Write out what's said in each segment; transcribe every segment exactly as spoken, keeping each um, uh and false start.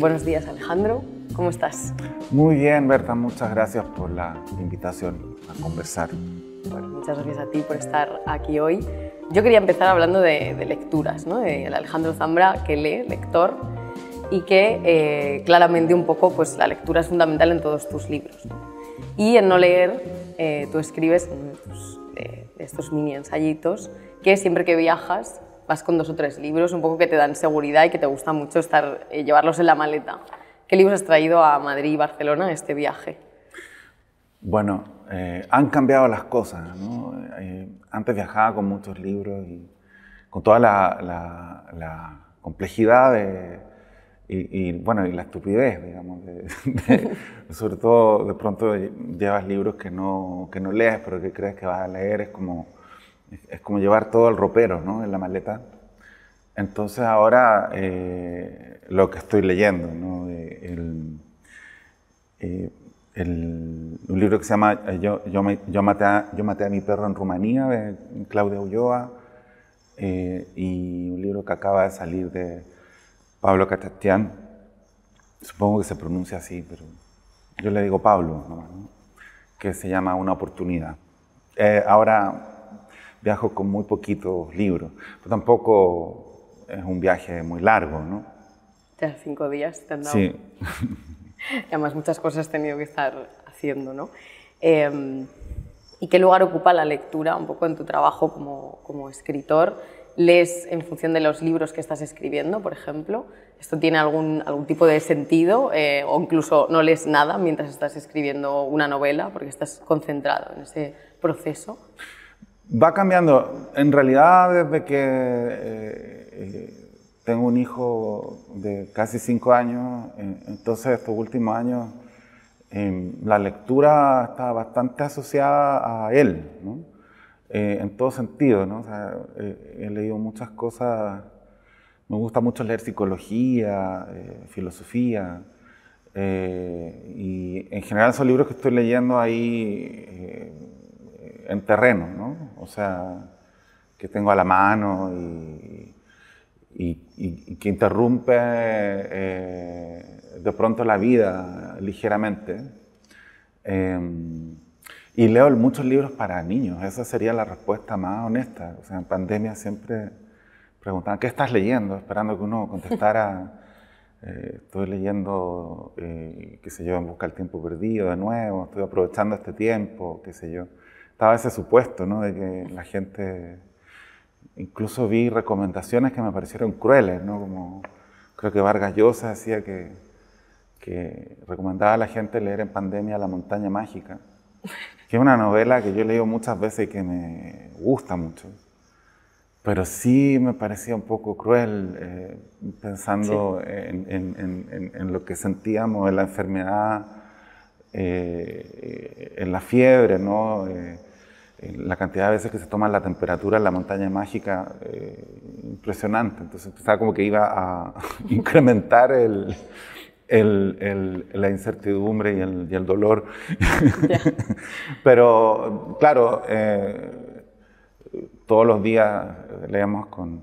Buenos días, Alejandro. ¿Cómo estás? Muy bien, Berta. Muchas gracias por la invitación a conversar. Bueno, muchas gracias a ti por estar aquí hoy. Yo quería empezar hablando de, de lecturas, ¿no? De Alejandro Zambra, que lee, lector, y que eh, claramente un poco pues, la lectura es fundamental en todos tus libros. Y en No Leer, eh, tú escribes en tus, eh, estos mini ensayitos que siempre que viajas vas con dos o tres libros un poco que te dan seguridad y que te gusta mucho estar, eh, llevarlos en la maleta. ¿Qué libros has traído a Madrid y Barcelona este viaje? Bueno, eh, han cambiado las cosas, ¿no? Eh, antes viajaba con muchos libros y con toda la, la, la complejidad de, y, y, bueno, y la estupidez, digamos. De, de, sobre todo, de pronto llevas libros que no, que no lees, pero que crees que vas a leer. Es como, es como llevar todo el ropero, ¿no? En la maleta. Entonces, ahora eh, lo que estoy leyendo, ¿no? El, el, El, un libro que se llama Yo, yo, me, yo, maté, a, yo maté a mi perro en Rumanía, de Claudia Ulloa, eh, y un libro que acaba de salir de Pablo Catastián. Supongo que se pronuncia así, pero yo le digo Pablo, ¿no? Que se llama Una oportunidad. Eh, ahora viajo con muy poquitos libros, pero tampoco es un viaje muy largo, ¿no? Ya cinco días te han dado. Sí. Además, muchas cosas has tenido que estar haciendo, ¿no? Eh, ¿Y qué lugar ocupa la lectura un poco en tu trabajo como, como escritor? ¿Lees en función de los libros que estás escribiendo, por ejemplo? ¿Esto tiene algún, algún tipo de sentido? Eh, ¿O incluso no lees nada mientras estás escribiendo una novela porque estás concentrado en ese proceso? Va cambiando. En realidad, desde que... Eh, eh, Tengo un hijo de casi cinco años, entonces estos últimos años eh, la lectura está bastante asociada a él, ¿no? Eh, en todo sentido, ¿no? O sea, eh, he leído muchas cosas, me gusta mucho leer psicología, eh, filosofía, eh, y en general son libros que estoy leyendo ahí eh, en terreno, ¿no? O sea, que tengo a la mano y... Y, y, y que interrumpe eh, de pronto la vida ligeramente. Eh, y leo muchos libros para niños, esa sería la respuesta más honesta. O sea, en pandemia siempre preguntaban, ¿qué estás leyendo? Esperando que uno contestara, eh, estoy leyendo, eh, qué sé yo, En busca del tiempo perdido de nuevo, estoy aprovechando este tiempo, qué sé yo. Estaba ese supuesto, ¿no? De que la gente... Incluso vi recomendaciones que me parecieron crueles, ¿no? Como creo que Vargas Llosa decía que, que recomendaba a la gente leer en pandemia La montaña mágica, que es una novela que yo he leído muchas veces y que me gusta mucho, pero sí me parecía un poco cruel eh, pensando sí. en, en, en, en lo que sentíamos, en la enfermedad, eh, en la fiebre, ¿no? Eh, la cantidad de veces que se toma la temperatura en La montaña mágica, eh, impresionante. Entonces pensaba como que iba a incrementar el, el, el, la incertidumbre y el, y el dolor. Yeah. Pero claro, eh, todos los días leemos con,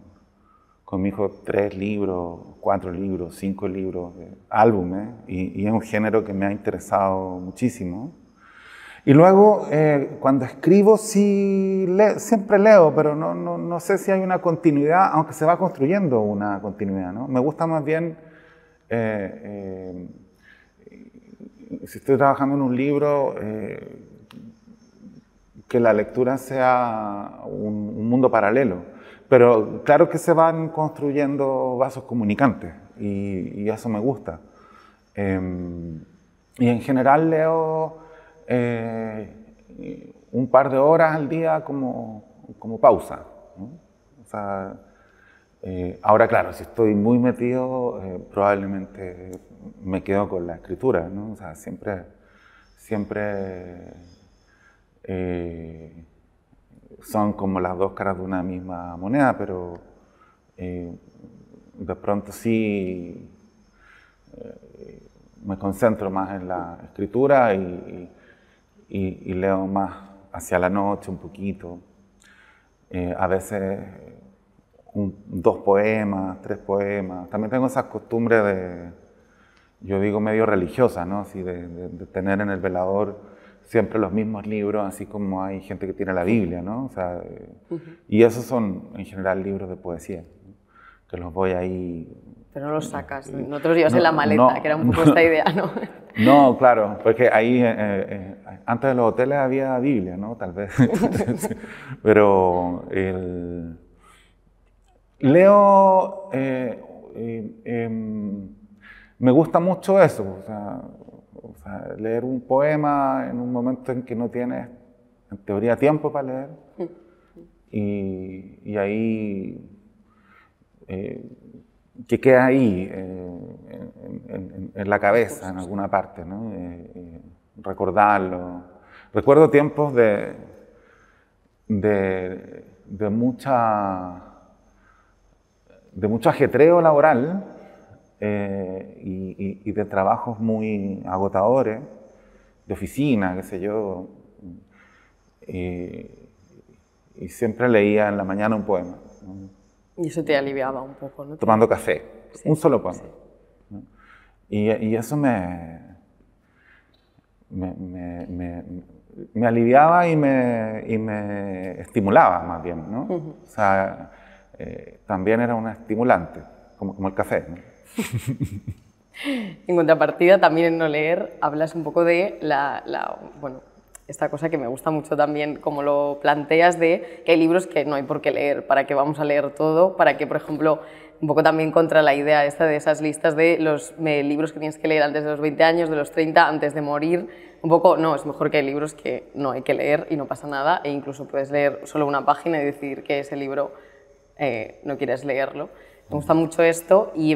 con mi hijo tres libros, cuatro libros, cinco libros, eh, álbumes, y, y es un género que me ha interesado muchísimo. Y luego, eh, cuando escribo, sí leo, siempre leo, pero no, no, no sé si hay una continuidad, aunque se va construyendo una continuidad, ¿no? Me gusta más bien, eh, eh, si estoy trabajando en un libro, eh, que la lectura sea un, un mundo paralelo. Pero claro que se van construyendo vasos comunicantes y, y eso me gusta. Eh, y en general leo... Eh, un par de horas al día como, como pausa, ¿no? O sea, eh, ahora, claro, si estoy muy metido, eh, probablemente me quedo con la escritura, ¿no? O sea, siempre, siempre eh, son como las dos caras de una misma moneda, pero eh, de pronto sí eh, me concentro más en la escritura y, y Y, y leo más hacia la noche un poquito, eh, a veces un, dos poemas, tres poemas. También tengo esa costumbre de, yo digo medio religiosa, ¿no? Así de, de, de tener en el velador siempre los mismos libros, así como hay gente que tiene la Biblia, ¿no? O sea, uh-huh. Y esos son, en general, libros de poesía, ¿no? Que los voy ahí... Pero no los sacas, eh, no te los llevas no, en la maleta, no, que era un poco no, esta idea, ¿no? No, claro, porque ahí, eh, eh, antes de los hoteles había Biblia, ¿no? Tal vez. Pero el... Leo... Eh, eh, eh, me gusta mucho eso, o sea, o sea, leer un poema en un momento en que no tienes, en teoría, tiempo para leer. Y, y ahí, eh, que queda ahí, eh, en, en, en la cabeza, en alguna parte, ¿no? Eh, eh, recordarlo. Recuerdo tiempos de, de, de, mucha, de mucho ajetreo laboral. Eh, y, y, y de trabajos muy agotadores, de oficina, qué sé yo, eh, y siempre leía en la mañana un poema, ¿no? Y eso te aliviaba un poco, ¿no? Tomando café, sí, un solo poema, sí, ¿no? y, y eso me me, me, me me aliviaba y me, y me estimulaba más bien, ¿no? Uh-huh. O sea, eh, también era un estimulante, como, como el café, ¿no? En contrapartida, también en No Leer hablas un poco de la, la, bueno, esta cosa que me gusta mucho también, como lo planteas, de que hay libros que no hay por qué leer, para qué vamos a leer todo, para que, por ejemplo, un poco también contra la idea esta de esas listas de los de libros que tienes que leer antes de los veinte años, de los treinta, antes de morir, un poco, no, es mejor que hay libros que no hay que leer y no pasa nada, e incluso puedes leer solo una página y decidir que ese libro eh, no quieres leerlo. Me gusta mucho esto y,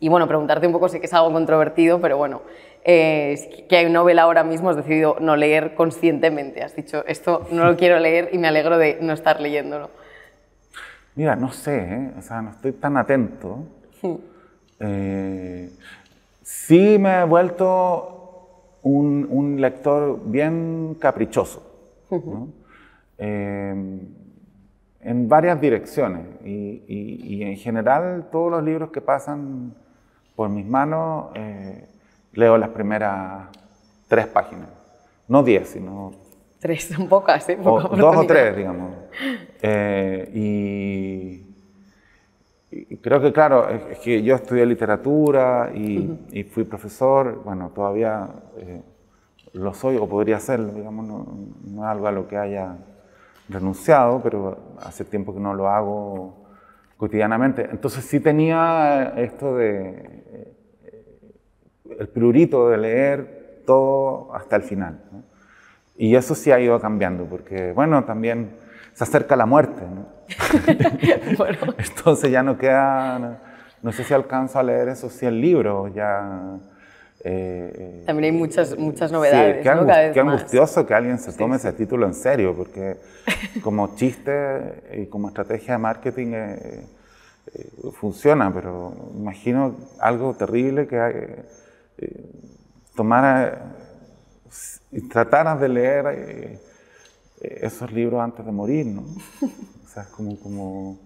y, bueno, preguntarte un poco, sé que es algo controvertido, pero bueno, eh, que hay un novela ahora mismo, has decidido no leer conscientemente, has dicho, esto no lo quiero leer y me alegro de no estar leyéndolo. Mira, no sé, ¿eh? O sea, no estoy tan atento. Sí, eh, sí me he vuelto un, un lector bien caprichoso, ¿no? eh, en varias direcciones y, y, y en general todos los libros que pasan por mis manos eh, leo las primeras tres páginas, no diez, sino... Tres, son pocas, ¿eh? Poca o, dos o tres, digamos. Eh, y, y creo que, claro, es que yo estudié literatura y, uh-huh. y fui profesor, bueno, todavía eh, lo soy o podría serlo, digamos, no, no es algo a lo que haya... renunciado, pero hace tiempo que no lo hago cotidianamente. Entonces sí tenía esto de el prurito de leer todo hasta el final, ¿no? Y eso sí ha ido cambiando, porque bueno, también se acerca la muerte, ¿no? Bueno. Entonces ya no queda, no, no sé si alcanzo a leer esos cien libros ya. Eh, También hay muchas, muchas novedades, sí, qué, ¿no? Cada vez qué angustioso más. Que alguien se tome sí, sí. ese título en serio, porque como chiste y como estrategia de marketing eh, eh, funciona, pero imagino algo terrible que eh, eh, tomara y trataras de leer eh, esos libros antes de morir, ¿no? O sea, es como... como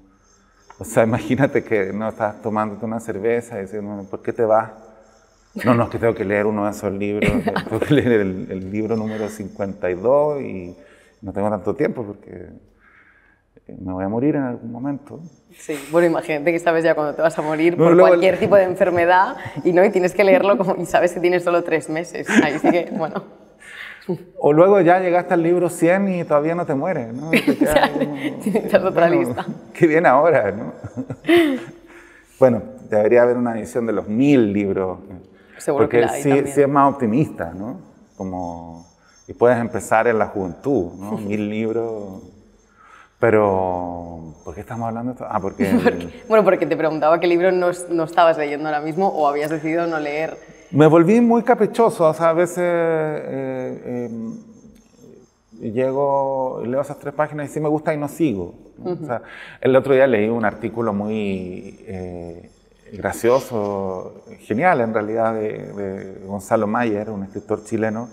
o sea, imagínate que no estás tomándote una cerveza y diciendo, bueno, ¿por qué te vas? No, no, es que tengo que leer uno de esos libros, tengo que leer el, el libro número cincuenta y dos y no tengo tanto tiempo porque me voy a morir en algún momento. Sí, bueno, imagínate que sabes ya cuando te vas a morir no, por luego... cualquier tipo de enfermedad y, ¿no? y tienes que leerlo como, y sabes que tienes solo tres meses, ahí sí que, bueno. O luego ya llegaste al libro cien y todavía no te mueres, ¿no? Te quedas como, tienes otra bueno, lista. Qué bien ahora, ¿no? Bueno, debería haber una edición de los mil libros. Seguro porque que la hay sí, sí es más optimista, ¿no? Como, y puedes empezar en la juventud, ¿no? Mil libros. Pero, ¿por qué estamos hablando de esto? Ah, porque... porque bueno, porque te preguntaba qué libro no, no estabas leyendo ahora mismo o habías decidido no leer. Me volví muy caprichoso, o sea, a veces eh, eh, llego, leo esas tres páginas y si me gusta y no sigo, ¿no? Uh-huh. O sea, el otro día leí un artículo muy... Eh, gracioso, genial en realidad, de, de Gonzalo Mayer, un escritor chileno,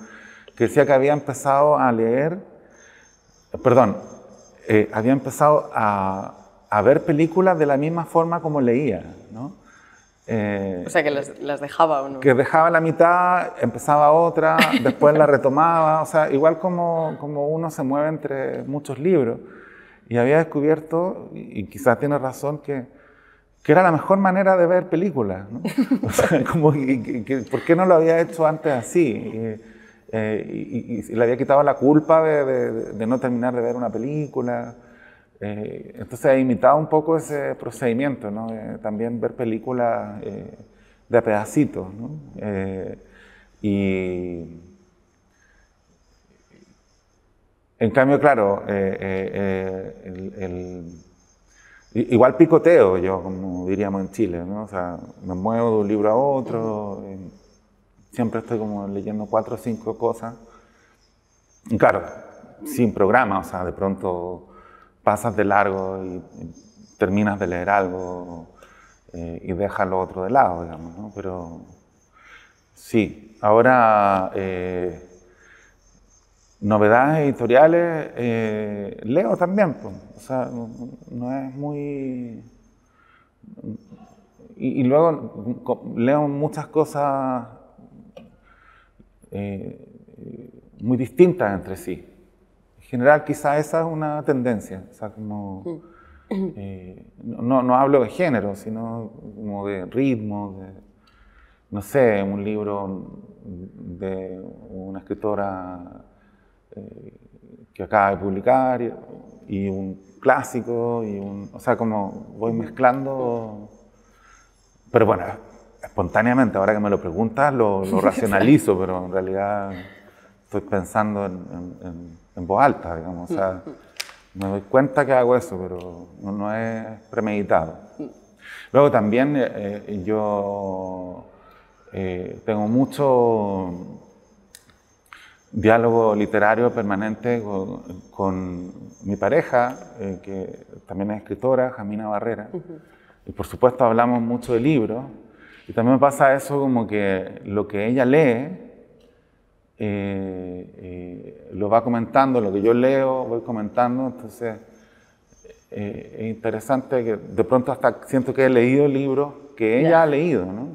que decía que había empezado a leer, perdón, eh, había empezado a, a ver películas de la misma forma como leía, ¿no? Eh, o sea, que las, las dejaba o no. Que dejaba la mitad, empezaba otra, después la retomaba, o sea, igual como, como uno se mueve entre muchos libros. Y había descubierto, y quizás tiene razón, que, que era la mejor manera de ver películas, ¿no? O sea, como que, que, ¿por qué no lo había hecho antes así? Y, eh, y, y le había quitado la culpa de, de, de no terminar de ver una película. Eh, entonces he imitado un poco ese procedimiento, ¿no? Eh, también ver películas eh, de a pedacitos, ¿no? Eh, y en cambio, claro, eh, eh, eh, el, el, igual picoteo yo, como diríamos en Chile, ¿no? O sea, me muevo de un libro a otro, eh, siempre estoy como leyendo cuatro o cinco cosas. Y claro, sin programa, o sea, de pronto pasas de largo y terminas de leer algo eh, y dejas lo otro de lado, digamos, ¿no? Pero sí, ahora eh, novedades editoriales eh, leo también, pues, o sea, no, no es muy... Y, y luego leo muchas cosas eh, muy distintas entre sí. En general, quizá esa es una tendencia, o sea, como, eh, no, no hablo de género, sino como de ritmo, de, no sé, un libro de una escritora eh, que acaba de publicar y, y un clásico, y un, o sea, como voy mezclando, pero bueno, espontáneamente, ahora que me lo preguntas, lo, lo racionalizo, pero en realidad estoy pensando en, en, en en voz alta, digamos, o sea, me doy cuenta que hago eso, pero no, no es premeditado. Luego también eh, yo eh, tengo mucho diálogo literario permanente con, con mi pareja, eh, que también es escritora, Jamina Barrera, uh-huh. Y por supuesto hablamos mucho de libros, y también me pasa eso como que lo que ella lee, Eh, eh, lo va comentando, lo que yo leo, voy comentando, entonces eh, es interesante que de pronto hasta siento que he leído libros que ella yeah. ha leído, ¿no?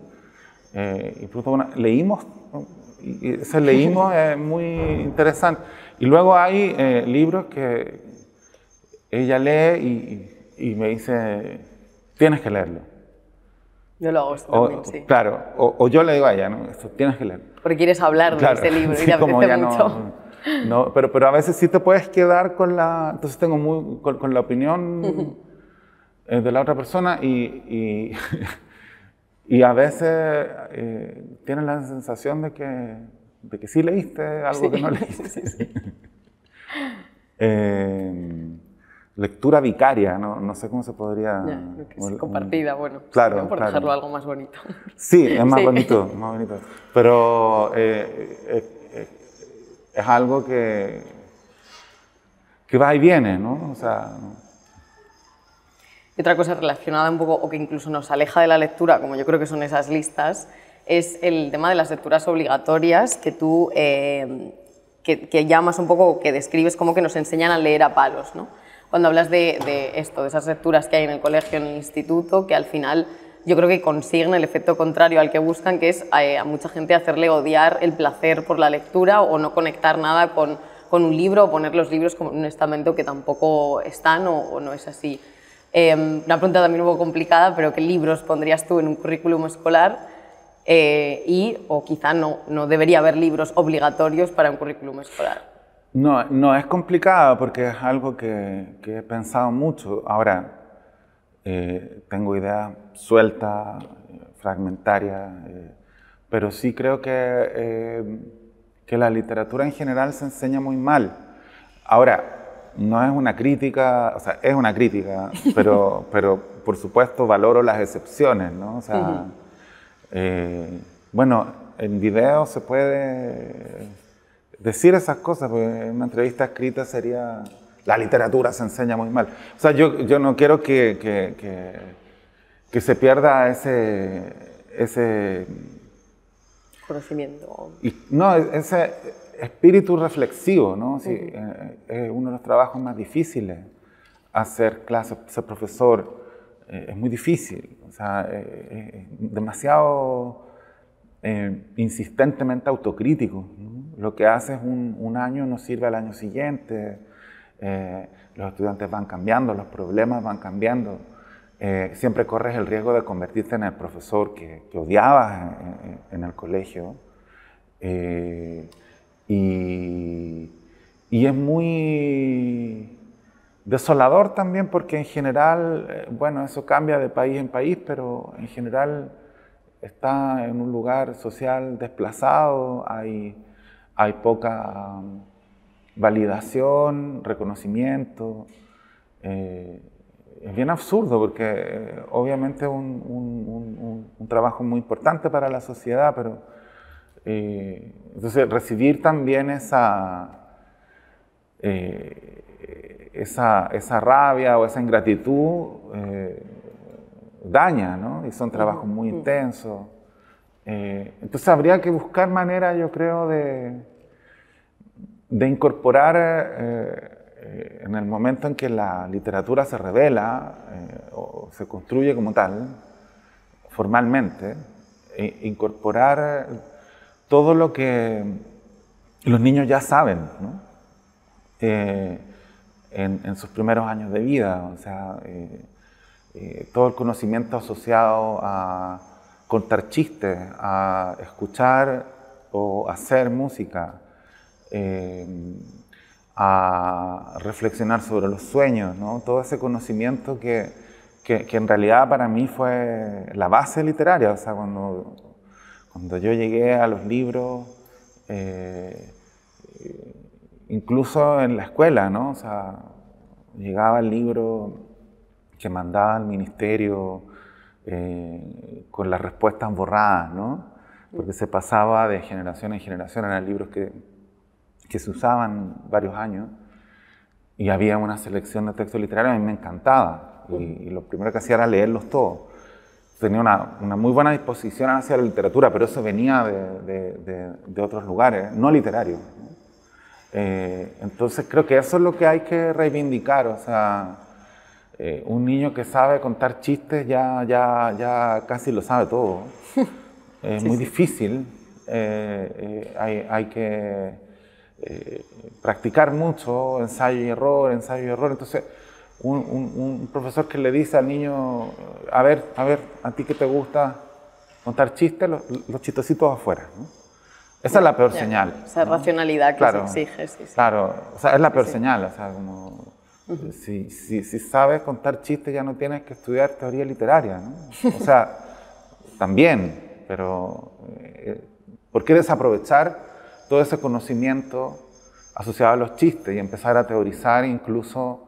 Eh, y pronto, bueno, leímos, y ese leímos es muy interesante. Y luego hay eh, libros que ella lee y, y me dice, tienes que leerlo. Yo lo hago esto también, o, sí. Claro, o, o yo le digo a ella, ¿no? Esto tienes que leerlo. Porque quieres hablar de claro, este libro sí, y te apetece mucho. No, no, pero, pero a veces sí te puedes quedar con la... Entonces tengo muy, con, con la opinión de la otra persona y, y, y a veces eh, tienes la sensación de que, de que sí leíste algo sí. que no leíste. Sí, sí. eh, lectura vicaria, no, no sé cómo se podría... Ya, sí, compartida, bueno, claro, ¿no? por claro. dejarlo algo más bonito. Sí, es más, sí. Bonito, más bonito, pero eh, eh, eh, es algo que, que va y viene, ¿no? O sea, y otra cosa relacionada un poco, o que incluso nos aleja de la lectura, como yo creo que son esas listas, es el tema de las lecturas obligatorias que tú eh, que, que llamas un poco, que describes como que nos enseñan a leer a palos, ¿no? Cuando hablas de, de esto, de esas lecturas que hay en el colegio, en el instituto, que al final yo creo que consiguen el efecto contrario al que buscan, que es a, a mucha gente hacerle odiar el placer por la lectura o no conectar nada con, con un libro o poner los libros como en un estamento que tampoco están o, o no es así. Eh, una pregunta también un poco complicada, pero ¿qué libros pondrías tú en un currículum escolar? Eh, y, o quizá no, no debería haber libros obligatorios para un currículum escolar. No, no es complicado porque es algo que, que he pensado mucho. Ahora, eh, tengo ideas sueltas, fragmentarias, eh, pero sí creo que, eh, que la literatura en general se enseña muy mal. Ahora, no es una crítica, o sea, es una crítica, pero, pero por supuesto valoro las excepciones, ¿no? O sea, uh-huh. eh, bueno, en video se puede... decir esas cosas, porque en una entrevista escrita sería... La literatura se enseña muy mal. O sea, yo, yo no quiero que, que, que, que se pierda ese... ese conocimiento. Y, no, ese espíritu reflexivo, ¿no? Sí, uh-huh. eh, es uno de los trabajos más difíciles, hacer clases, ser profesor, eh, es muy difícil, o sea, eh, es demasiado eh, insistentemente autocrítico, ¿no? Lo que haces un, un año no sirve al año siguiente, eh, los estudiantes van cambiando, los problemas van cambiando, eh, siempre corres el riesgo de convertirte en el profesor que, que odiabas en, en, en el colegio, eh, y, y es muy desolador también porque en general, bueno, eso cambia de país en país, pero en general está en un lugar social desplazado, hay, hay poca validación, reconocimiento. Eh, es bien absurdo porque eh, obviamente es un, un, un, un trabajo muy importante para la sociedad, pero eh, entonces recibir también esa... Eh, Esa, esa rabia o esa ingratitud eh, daña, ¿no? Y son trabajos muy intensos. Eh, entonces habría que buscar manera, yo creo, de, de incorporar eh, en el momento en que la literatura se revela eh, o se construye como tal, formalmente, e incorporar todo lo que los niños ya saben, ¿no? Eh, En, en sus primeros años de vida, o sea, eh, eh, todo el conocimiento asociado a contar chistes, a escuchar o hacer música, eh, a reflexionar sobre los sueños, ¿no? Todo ese conocimiento que, que, que en realidad para mí fue la base literaria, o sea, cuando, cuando yo llegué a los libros, eh, eh, incluso en la escuela, ¿no? O sea, llegaba el libro que mandaba el ministerio eh, con las respuestas borradas, ¿no? Porque se pasaba de generación en generación, eran libros que, que se usaban varios años y había una selección de textos literarios, a mí me encantaba y, y lo primero que hacía era leerlos todos. Tenía una, una muy buena disposición hacia la literatura, pero eso venía de, de, de, de otros lugares, no literarios, ¿no? Eh, entonces creo que eso es lo que hay que reivindicar, o sea, eh, un niño que sabe contar chistes ya, ya, ya casi lo sabe todo, es sí, muy sí. difícil, eh, eh, hay, hay que eh, practicar mucho, ensayo y error, ensayo y error, entonces un, un, un profesor que le dice al niño, a ver, a ver, a ti que te gusta contar chistes, los, los chistositos afuera, ¿no? Esa es la peor ya, señal. O sea, ¿no? Racionalidad que claro, se exige. Sí, sí. Claro, o sea, es la peor sí. señal. O sea, como, uh-huh. si, si, si sabes contar chistes ya no tienes que estudiar teoría literaria, ¿no? O sea, también, pero eh, ¿por qué desaprovechar todo ese conocimiento asociado a los chistes y empezar a teorizar incluso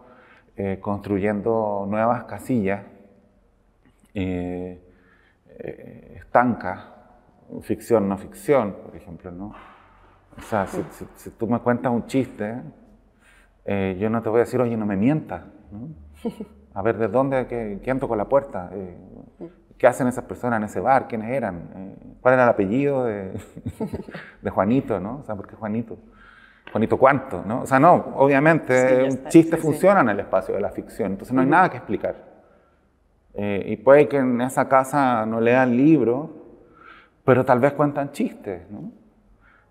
eh, construyendo nuevas casillas eh, eh, estancas? Ficción, no ficción, por ejemplo, ¿no? O sea, si, si, si tú me cuentas un chiste, eh, yo no te voy a decir, oye, no me mientas, ¿no? A ver, ¿de dónde? Qué, ¿Quién tocó la puerta? Eh, ¿Qué hacen esas personas en ese bar? ¿Quiénes eran? Eh, ¿Cuál era el apellido de, de Juanito, ¿no? O sea, ¿por qué Juanito? ¿Juanito cuánto, no? O sea, no, obviamente, un sí, chiste sí, funciona sí. en el espacio de la ficción, entonces no hay uh-huh. nada que explicar. Eh, y puede que en esa casa no lean libros, pero tal vez cuentan chistes, ¿no?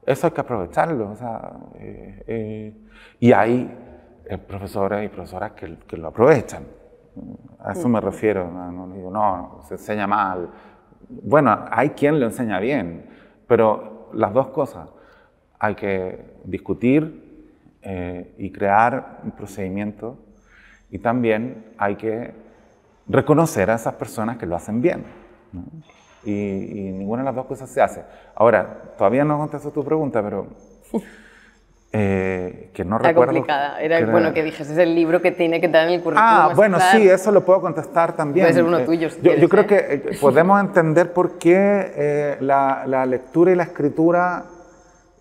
Eso hay que aprovecharlo, o sea, eh, eh, y hay eh, profesores y profesoras que, que lo aprovechan, a eso me refiero, no, no digo, no, se enseña mal, bueno, hay quien lo enseña bien, pero las dos cosas, hay que discutir eh, y crear un procedimiento y también hay que reconocer a esas personas que lo hacen bien, ¿no? Y, y ninguna de las dos cosas se hace. Ahora, todavía no contesto tu pregunta, pero eh, que no Está recuerdo... complicada. Era, era bueno que dijes, es el libro que tiene que dar en el currículum. Ah, bueno, claro. sí, eso lo puedo contestar también. Puede ser uno eh, tuyo, si yo, quieres, yo creo ¿eh? que podemos entender por qué eh, la, la lectura y la escritura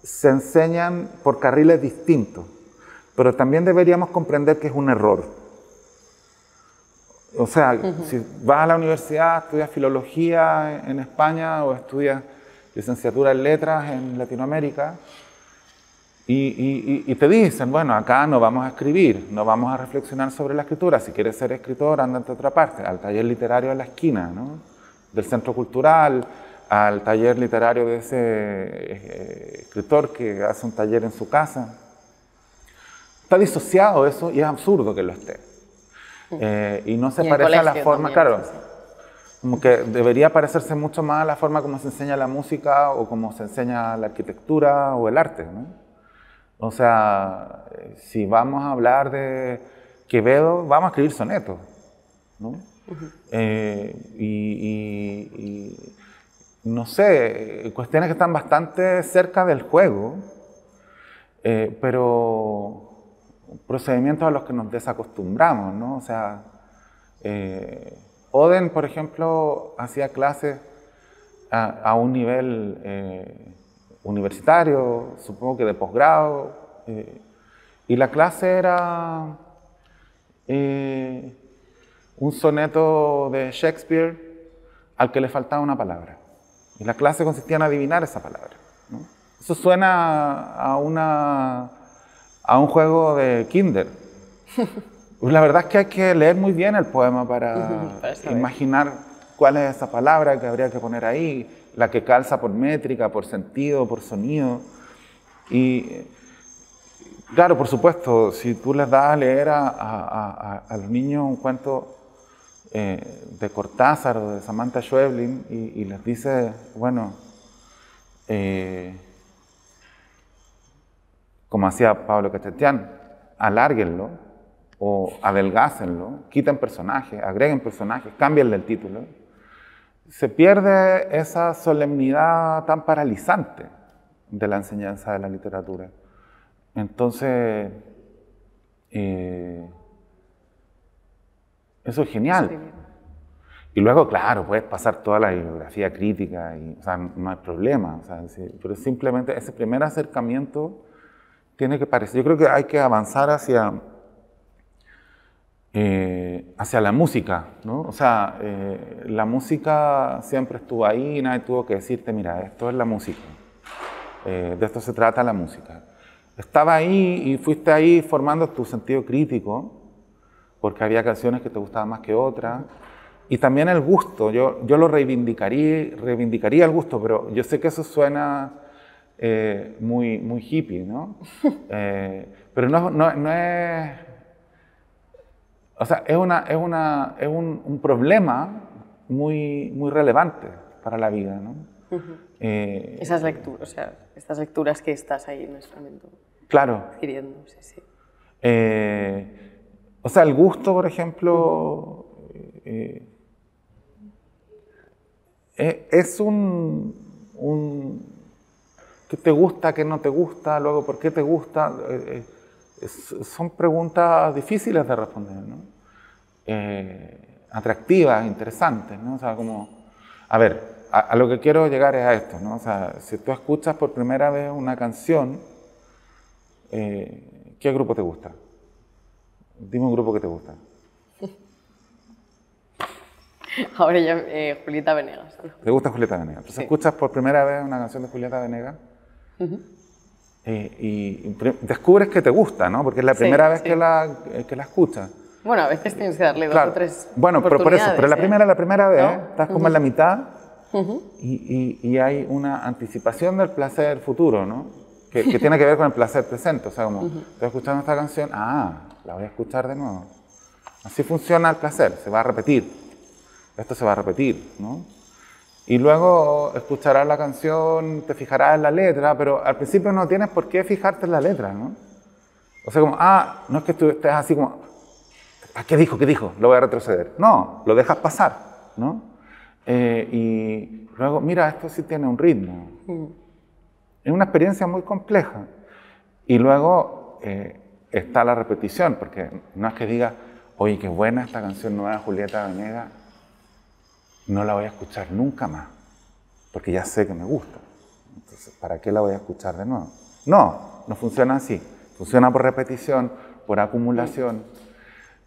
se enseñan por carriles distintos, pero también deberíamos comprender que es un error. O sea, uh-huh. si vas a la universidad, estudias filología en España o estudias licenciatura en letras en Latinoamérica, Y, y, y te dicen, bueno, acá no vamos a escribir, no vamos a reflexionar sobre la escritura. Si quieres ser escritor, ándate a otra parte, al taller literario de la esquina, ¿no? Del centro cultural, al taller literario de ese eh, escritor que hace un taller en su casa. Está disociado eso y es absurdo que lo esté. Eh, y no se y parece a la forma, también, claro, sí. Como que debería parecerse mucho más a la forma como se enseña la música o como se enseña la arquitectura o el arte, ¿no? O sea, si vamos a hablar de Quevedo, vamos a escribir sonetos, ¿no? Uh-huh. eh, y, y, y no sé, cuestiones que están bastante cerca del juego, eh, pero procedimientos a los que nos desacostumbramos, ¿no? O sea, eh, Oden, por ejemplo, hacía clases a, a un nivel eh, universitario, supongo que de posgrado, eh, y la clase era eh, un soneto de Shakespeare al que le faltaba una palabra. Y la clase consistía en adivinar esa palabra, ¿no? Eso suena a, una, a un juego de kinder. Pues la verdad es que hay que leer muy bien el poema para, para imaginar cuál es esa palabra que habría que poner ahí, la que calza por métrica, por sentido, por sonido. Y claro, por supuesto, si tú les das a leer a, a, a, a los niños un cuento eh, de Cortázar o de Samantha Schweblin y, y les dices, bueno, eh, como hacía Pablo Catastián, alárguenlo o adelgácenlo, quiten personajes, agreguen personajes, cámbienle el título. Se pierde esa solemnidad tan paralizante de la enseñanza de la literatura. Entonces, eh, eso es genial. Sí. Y luego, claro, puedes pasar toda la bibliografía crítica, y, o sea, no hay problema. O sea, pero simplemente ese primer acercamiento tiene que parecer. Yo creo que hay que avanzar hacia, Eh, hacia la música, ¿no? O sea, eh, la música siempre estuvo ahí y nadie tuvo que decirte, mira, esto es la música, eh, de esto se trata la música. Estaba ahí y fuiste ahí formando tu sentido crítico, porque había canciones que te gustaban más que otras, y también el gusto, yo, yo lo reivindicaría, reivindicaría el gusto, pero yo sé que eso suena eh, muy, muy hippie, ¿no? Eh, pero no, no, no es... O sea, es, una, es, una, es un, un problema muy, muy relevante para la vida, ¿no? Uh-huh. eh, Esas lecturas, o sea, estas lecturas que estás ahí en este momento. Claro. Adquiriendo, sí, sí. Eh, o sea, el gusto, por ejemplo, eh, eh, es un, un... ¿Qué te gusta, qué no te gusta? Luego, ¿por qué te gusta? Eh, eh, Son preguntas difíciles de responder, ¿no? Eh, atractivas, interesantes, ¿no? O sea, como, a ver, a, a lo que quiero llegar es a esto, ¿no? O sea, si tú escuchas por primera vez una canción, eh, ¿qué grupo te gusta? Dime un grupo que te gusta. Ahora ya, eh, Julieta Venegas. ¿Te gusta Julieta Venegas? Entonces, sí. Escuchas por primera vez una canción de Julieta Venegas. Uh-huh. Y, y descubres que te gusta, ¿no? Porque es la primera sí, vez sí. Que, la, que la escuchas. Bueno, a veces tienes que darle dos claro. o tres bueno, oportunidades. Bueno, pero la ¿eh? primera la primera vez, ¿no? Estás como uh-huh. en la mitad uh-huh. y, y, y hay una anticipación del placer futuro, ¿no? Que, que tiene que ver con el placer presente. O sea, como, uh-huh. estoy escuchando esta canción, ah, la voy a escuchar de nuevo. Así funciona el placer, se va a repetir. Esto se va a repetir, ¿no? Y luego escucharás la canción, te fijarás en la letra, pero al principio no tienes por qué fijarte en la letra, ¿no? O sea, como, ah, no es que tú estés así como, ah, ¿qué dijo? ¿Qué dijo? Lo voy a retroceder. No, lo dejas pasar, ¿no? Eh, y luego, mira, esto sí tiene un ritmo. Es una experiencia muy compleja. Y luego eh, está la repetición, porque no es que digas, oye, qué buena esta canción nueva de Julieta Venegas, no la voy a escuchar nunca más, porque ya sé que me gusta. Entonces, ¿para qué la voy a escuchar de nuevo? No, no funciona así. Funciona por repetición, por acumulación.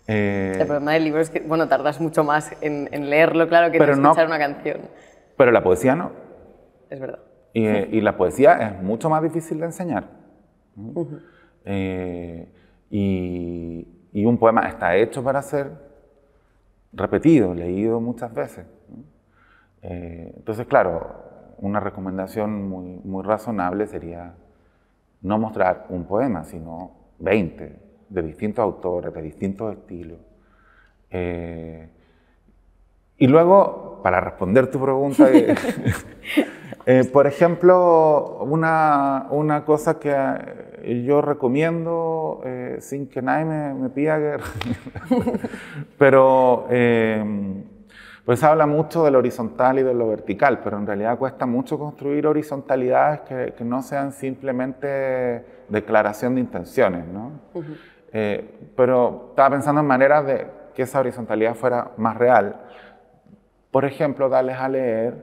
Eh, El problema del libro es que, bueno, tardas mucho más en, en leerlo, claro, que en escuchar no, una canción. Pero la poesía no. Es verdad. Y, y la poesía es mucho más difícil de enseñar. Uh-huh. eh, y, y un poema está hecho para ser repetido, leído muchas veces. Eh, entonces, claro, una recomendación muy, muy razonable sería no mostrar un poema, sino veinte, de distintos autores, de distintos estilos. Eh, y luego, para responder tu pregunta, eh, eh, por ejemplo, una, una cosa que yo recomiendo, eh, sin que nadie me, me pida que... pero... Eh, Pues habla mucho de lo horizontal y de lo vertical, pero en realidad cuesta mucho construir horizontalidades que, que no sean simplemente declaración de intenciones, ¿no? Uh-huh. eh, pero estaba pensando en maneras de que esa horizontalidad fuera más real. Por ejemplo, darles a leer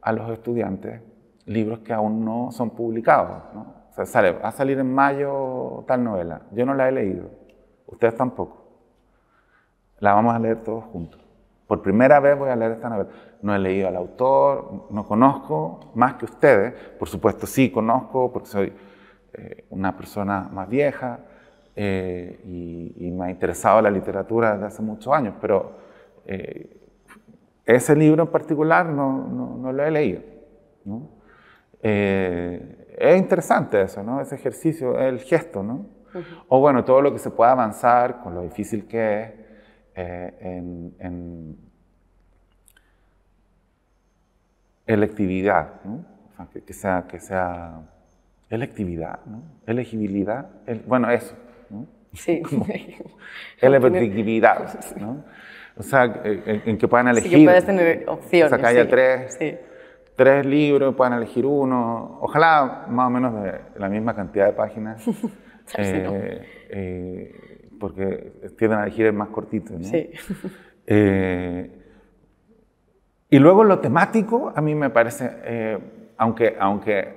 a los estudiantes libros que aún no son publicados, ¿no? O sea, sale, va a salir en mayo tal novela. Yo no la he leído, ustedes tampoco. La vamos a leer todos juntos. Por primera vez voy a leer esta novela. No he leído al autor, no conozco más que ustedes. Por supuesto, sí conozco, porque soy eh, una persona más vieja eh, y, y me ha interesado la literatura desde hace muchos años, pero eh, ese libro en particular no, no, no lo he leído, ¿no? Eh, es interesante eso, ¿no? Ese ejercicio, el gesto, ¿no? Uh-huh. O bueno, todo lo que se pueda avanzar con lo difícil que es. Eh, en, en electividad, ¿no? O sea, que, que sea, que sea electividad, ¿no? Elegibilidad, el, bueno, eso, ¿no? Sí. Electividad, ¿no? O sea, en, en que puedan elegir. Sí, que puedas tener opciones. O sea, que haya sí, tres, sí. tres libros, puedan elegir uno, ojalá más o menos de la misma cantidad de páginas. eh, eh, porque tienden a elegir el más cortito, ¿no? Sí. Eh, y luego lo temático, a mí me parece, eh, aunque, aunque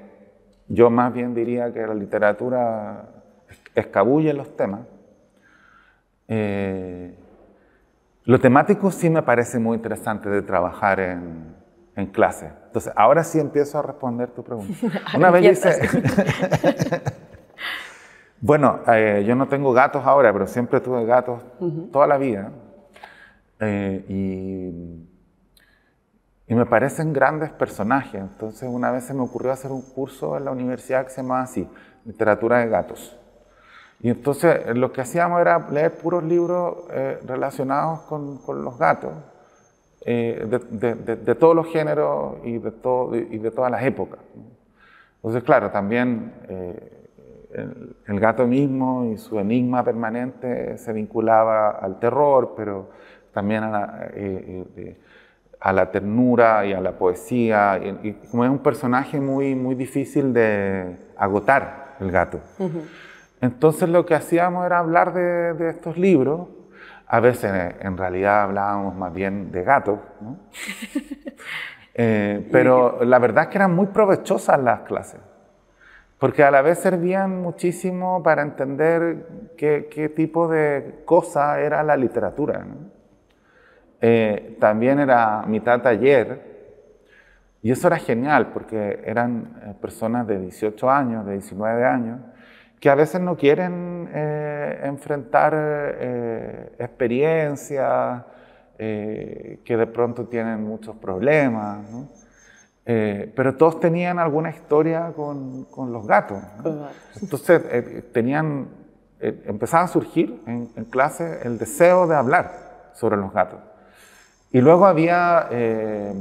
yo más bien diría que la literatura escabulle los temas, eh, lo temático sí me parece muy interesante de trabajar en, en clase. Entonces, ahora sí empiezo a responder tu pregunta. Una vez hice... Bueno, eh, yo no tengo gatos ahora, pero siempre tuve gatos uh-huh. toda la vida. Eh, y, y me parecen grandes personajes. Entonces, una vez se me ocurrió hacer un curso en la universidad que se llamaba así, Literatura de Gatos. Y entonces, lo que hacíamos era leer puros libros eh, relacionados con, con los gatos, eh, de, de, de, de todos los géneros y de, todo, y de todas las épocas. Entonces, claro, también... Eh, El, el gato mismo y su enigma permanente se vinculaba al terror, pero también a la, eh, eh, a la ternura y a la poesía. Y, y como es un personaje muy, muy difícil de agotar, el gato. Uh-huh. Entonces lo que hacíamos era hablar de, de estos libros. A veces en realidad hablábamos más bien de gatos, ¿no? eh, pero la verdad es que eran muy provechosas las clases. Porque a la vez servían muchísimo para entender qué, qué tipo de cosa era la literatura, ¿no? Eh, también era mitad taller, y eso era genial, porque eran personas de dieciocho años, de diecinueve años, que a veces no quieren eh, enfrentar eh, experiencias, eh, que de pronto tienen muchos problemas, ¿no? Eh, pero todos tenían alguna historia con, con los gatos, ¿no? Entonces eh, tenían, eh, empezaba a surgir en, en clase el deseo de hablar sobre los gatos. Y luego había eh,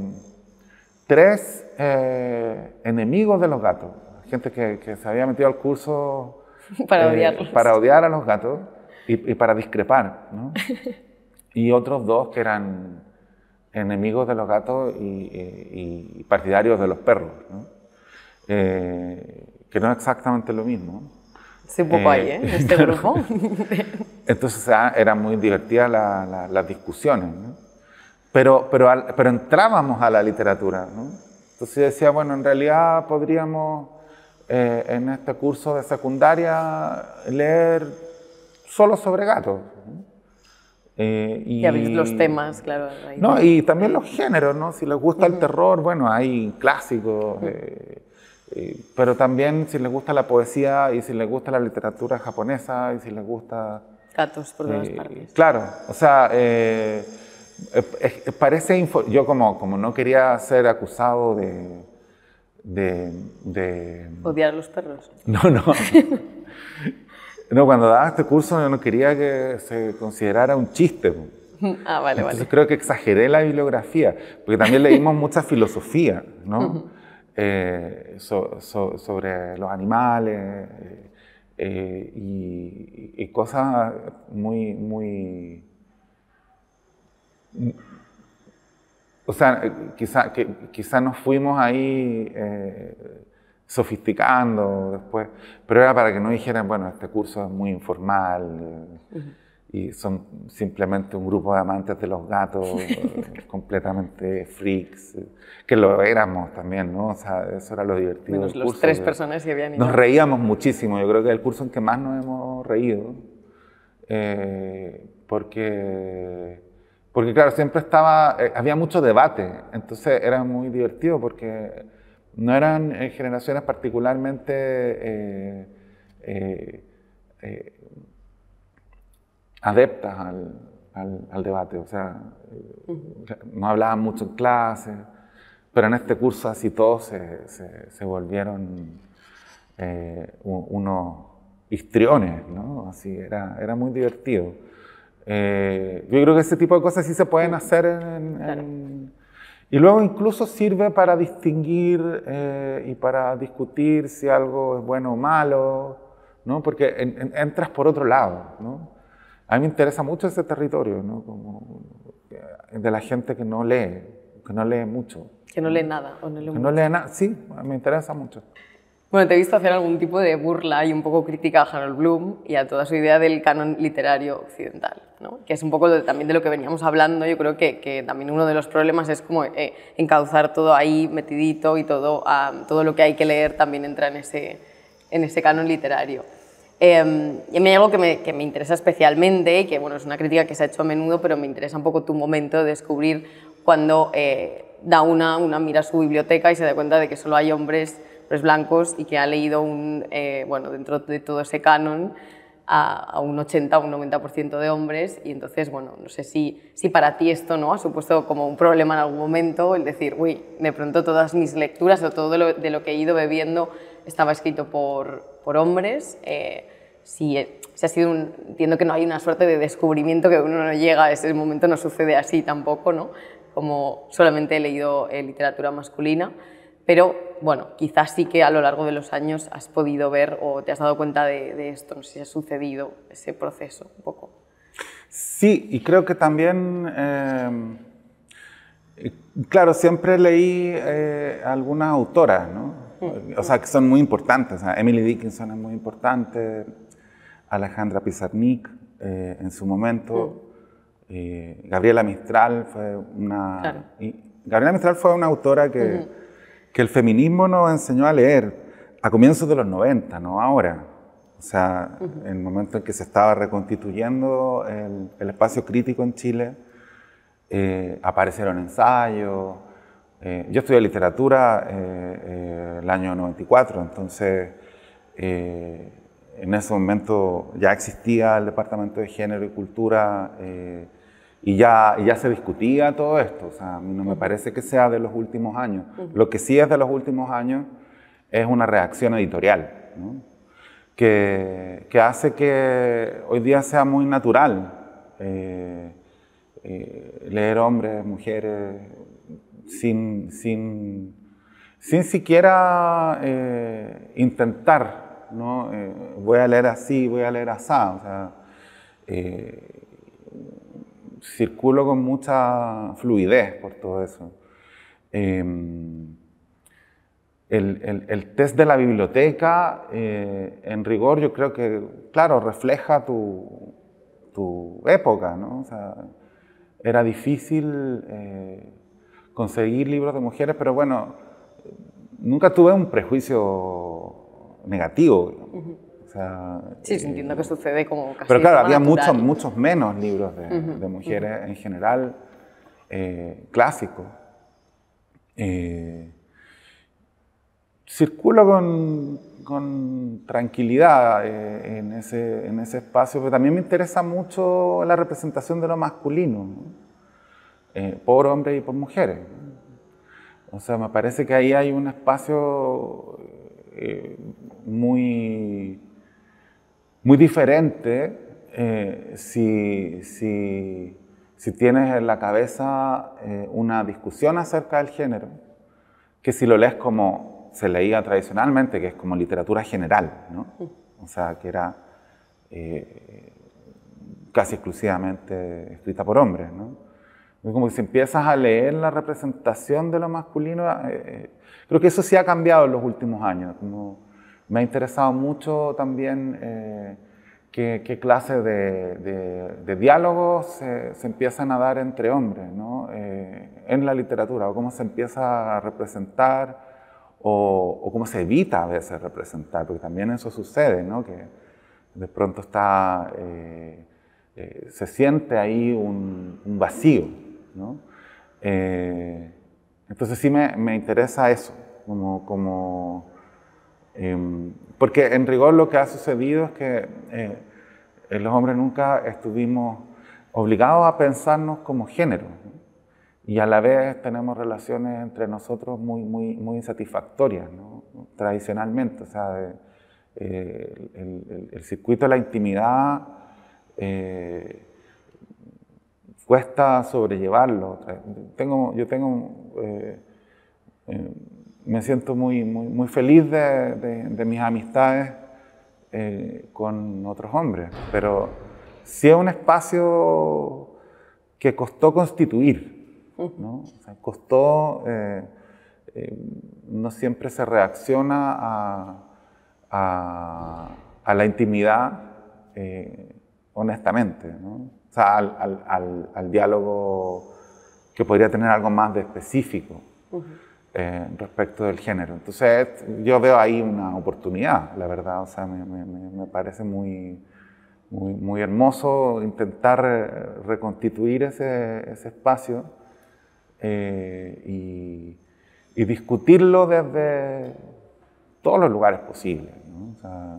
tres eh, enemigos de los gatos, gente que, que se había metido al curso para, eh, para odiar a los gatos y, y para discrepar, ¿no? Y otros dos que eran... enemigos de los gatos y, y, y partidarios de los perros, ¿no? Eh, que no es exactamente lo mismo. Sí, un poco eh, hay, ¿eh? Este grupo. Entonces eran muy divertidas la, la, las discusiones, ¿no? Pero, pero, al, pero entrábamos a la literatura, ¿no? Entonces yo decía, bueno, en realidad podríamos eh, en este curso de secundaria leer solo sobre gatos, ¿no? Eh, y, y a veces los temas, claro. Ahí. No, y también los géneros, ¿no? Si les gusta uh-huh. el terror, bueno, hay clásicos, eh, Pero también si les gusta la poesía y si les gusta la literatura japonesa y si les gusta... Gatos por todas eh, partes. Claro, o sea, eh, eh, parece... Info yo como, como no quería ser acusado de, de, de... ¿Odiar a los perros? No, no. No, cuando daba este curso yo no quería que se considerara un chiste. Ah, vale, Entonces, vale. Entonces creo que exageré la bibliografía, porque también leímos mucha filosofía, ¿no? Uh-huh. Eh, so, so, sobre los animales eh, eh, y, y cosas muy, muy... O sea, quizá, que, quizá nos fuimos ahí eh, sofisticando después, pero era para que no dijeran, bueno, este curso es muy informal eh, uh-huh. y son simplemente un grupo de amantes de los gatos completamente freaks, que lo éramos también, ¿no? O sea, eso era lo divertido Menos del curso. Los tres personas que habían ido. Nos reíamos muchísimo, yo creo que es el curso en que más nos hemos reído, eh, porque, porque claro, siempre estaba, eh, había mucho debate, entonces era muy divertido porque no eran eh, generaciones particularmente... Eh, eh, eh, adeptas al, al, al debate, o sea, no hablaban mucho en clase, pero en este curso así todos se, se, se volvieron eh, unos histriones, ¿no? Así, era, era muy divertido. Eh, yo creo que ese tipo de cosas sí se pueden hacer en... Claro. en y luego incluso sirve para distinguir eh, y para discutir si algo es bueno o malo, ¿no? Porque en, en, entras por otro lado, ¿no? A mí me interesa mucho ese territorio, ¿no? Como de la gente que no lee, que no lee mucho. Que no lee nada. O no lee que mucho. no lee nada, sí, me interesa mucho. Bueno, te he visto hacer algún tipo de burla y un poco crítica a Harold Bloom y a toda su idea del canon literario occidental, ¿no? Que es un poco de, también de lo que veníamos hablando. Yo creo que, que también uno de los problemas es como eh, encauzar todo ahí metidito y todo, ah, todo lo que hay que leer también entra en ese, en ese canon literario. Eh, y a mí hay algo que me, que me interesa especialmente, que bueno, es una crítica que se ha hecho a menudo, pero me interesa un poco tu momento de descubrir cuando eh, da una, una mira a su biblioteca y se da cuenta de que solo hay hombres, hombres blancos y que ha leído un, eh, bueno, dentro de todo ese canon a, a un ochenta o un noventa por ciento de hombres. Y entonces, bueno, no sé si, si para ti esto no ha supuesto como un problema en algún momento, el decir, uy, de pronto todas mis lecturas o todo de lo, de lo que he ido bebiendo estaba escrito por... por hombres, eh, si, si ha sido un, entiendo que no hay una suerte de descubrimiento que uno no llega a ese momento, no sucede así tampoco, ¿no? Como solamente he leído eh, literatura masculina, pero bueno, quizás sí que a lo largo de los años has podido ver o te has dado cuenta de, de esto, no sé si ha sucedido ese proceso un poco. Sí, y creo que también... Eh... Claro, siempre leí eh, algunas autoras, ¿no? O sea, que son muy importantes. O sea, Emily Dickinson es muy importante, Alejandra Pizarnik eh, en su momento, eh, Gabriela Mistral fue una... Claro. Y Gabriela Mistral fue una autora que, uh-huh. que el feminismo nos enseñó a leer a comienzos de los noventa, no ahora. O sea, uh-huh. en el momento en que se estaba reconstituyendo el, el espacio crítico en Chile, Eh, aparecieron ensayos. Eh, yo estudié literatura eh, eh, el año noventa y cuatro, entonces eh, en ese momento ya existía el Departamento de Género y Cultura eh, y, ya, y ya se discutía todo esto. O sea, a mí no me parece que sea de los últimos años. Uh-huh. Lo que sí es de los últimos años es una reacción editorial, ¿no? que, que hace que hoy día sea muy natural eh, Eh, leer hombres, mujeres, sin, sin, sin siquiera eh, intentar, ¿no? Eh, voy a leer así, voy a leer asá. O sea, eh, circulo con mucha fluidez por todo eso. Eh, el, el, el test de la biblioteca, eh, en rigor, yo creo que, claro, refleja tu, tu época, ¿no? O sea, era difícil eh, conseguir libros de mujeres, pero bueno, nunca tuve un prejuicio negativo. Uh-huh. O sea, sí, eh, entiendo que sucede como casi. Pero claro, había muchos, muchos menos libros de, uh-huh. de mujeres uh-huh. en general, eh, clásicos. Eh, circulo con, con tranquilidad eh, en, ese, en ese espacio, pero también me interesa mucho la representación de lo masculino, ¿no? eh, por hombres y por mujeres. O sea, me parece que ahí hay un espacio eh, muy, muy diferente eh, si, si, si tienes en la cabeza eh, una discusión acerca del género, que si lo lees como se leía tradicionalmente, que es como literatura general, ¿no? O sea, que era eh, casi exclusivamente escrita por hombres, ¿no? Como que si empiezas a leer la representación de lo masculino, eh, creo que eso sí ha cambiado en los últimos años. Como me ha interesado mucho también eh, qué, qué clase de, de, de diálogos se, se empiezan a dar entre hombres, ¿no? eh, en la literatura, o cómo se empieza a representar, o, o cómo se evita a veces representar, porque también eso sucede, ¿no? Que de pronto está, eh, eh, se siente ahí un, un vacío, ¿no? Eh, entonces sí me, me interesa eso, como, como, eh, porque en rigor lo que ha sucedido es que eh, los hombres nunca estuvimos obligados a pensarnos como género, ¿no? Y a la vez tenemos relaciones entre nosotros muy, muy, muy insatisfactorias, ¿no? Tradicionalmente, o sea, de, eh, el, el, el circuito de la intimidad eh, cuesta sobrellevarlo. Tengo, yo tengo, eh, eh, me siento muy, muy, muy feliz de, de, de mis amistades eh, con otros hombres, pero sí es un espacio que costó constituir, ¿no? O sea, costó, eh, eh, no siempre se reacciona a, a, a la intimidad eh, honestamente, ¿no? O sea, al, al, al, al diálogo que podría tener algo más de específico uh-huh. eh, respecto del género. Entonces, yo veo ahí una oportunidad, la verdad. O sea, me, me, me parece muy, muy, muy hermoso intentar reconstituir ese, ese espacio eh, y, y discutirlo desde todos los lugares posibles, ¿no? O sea,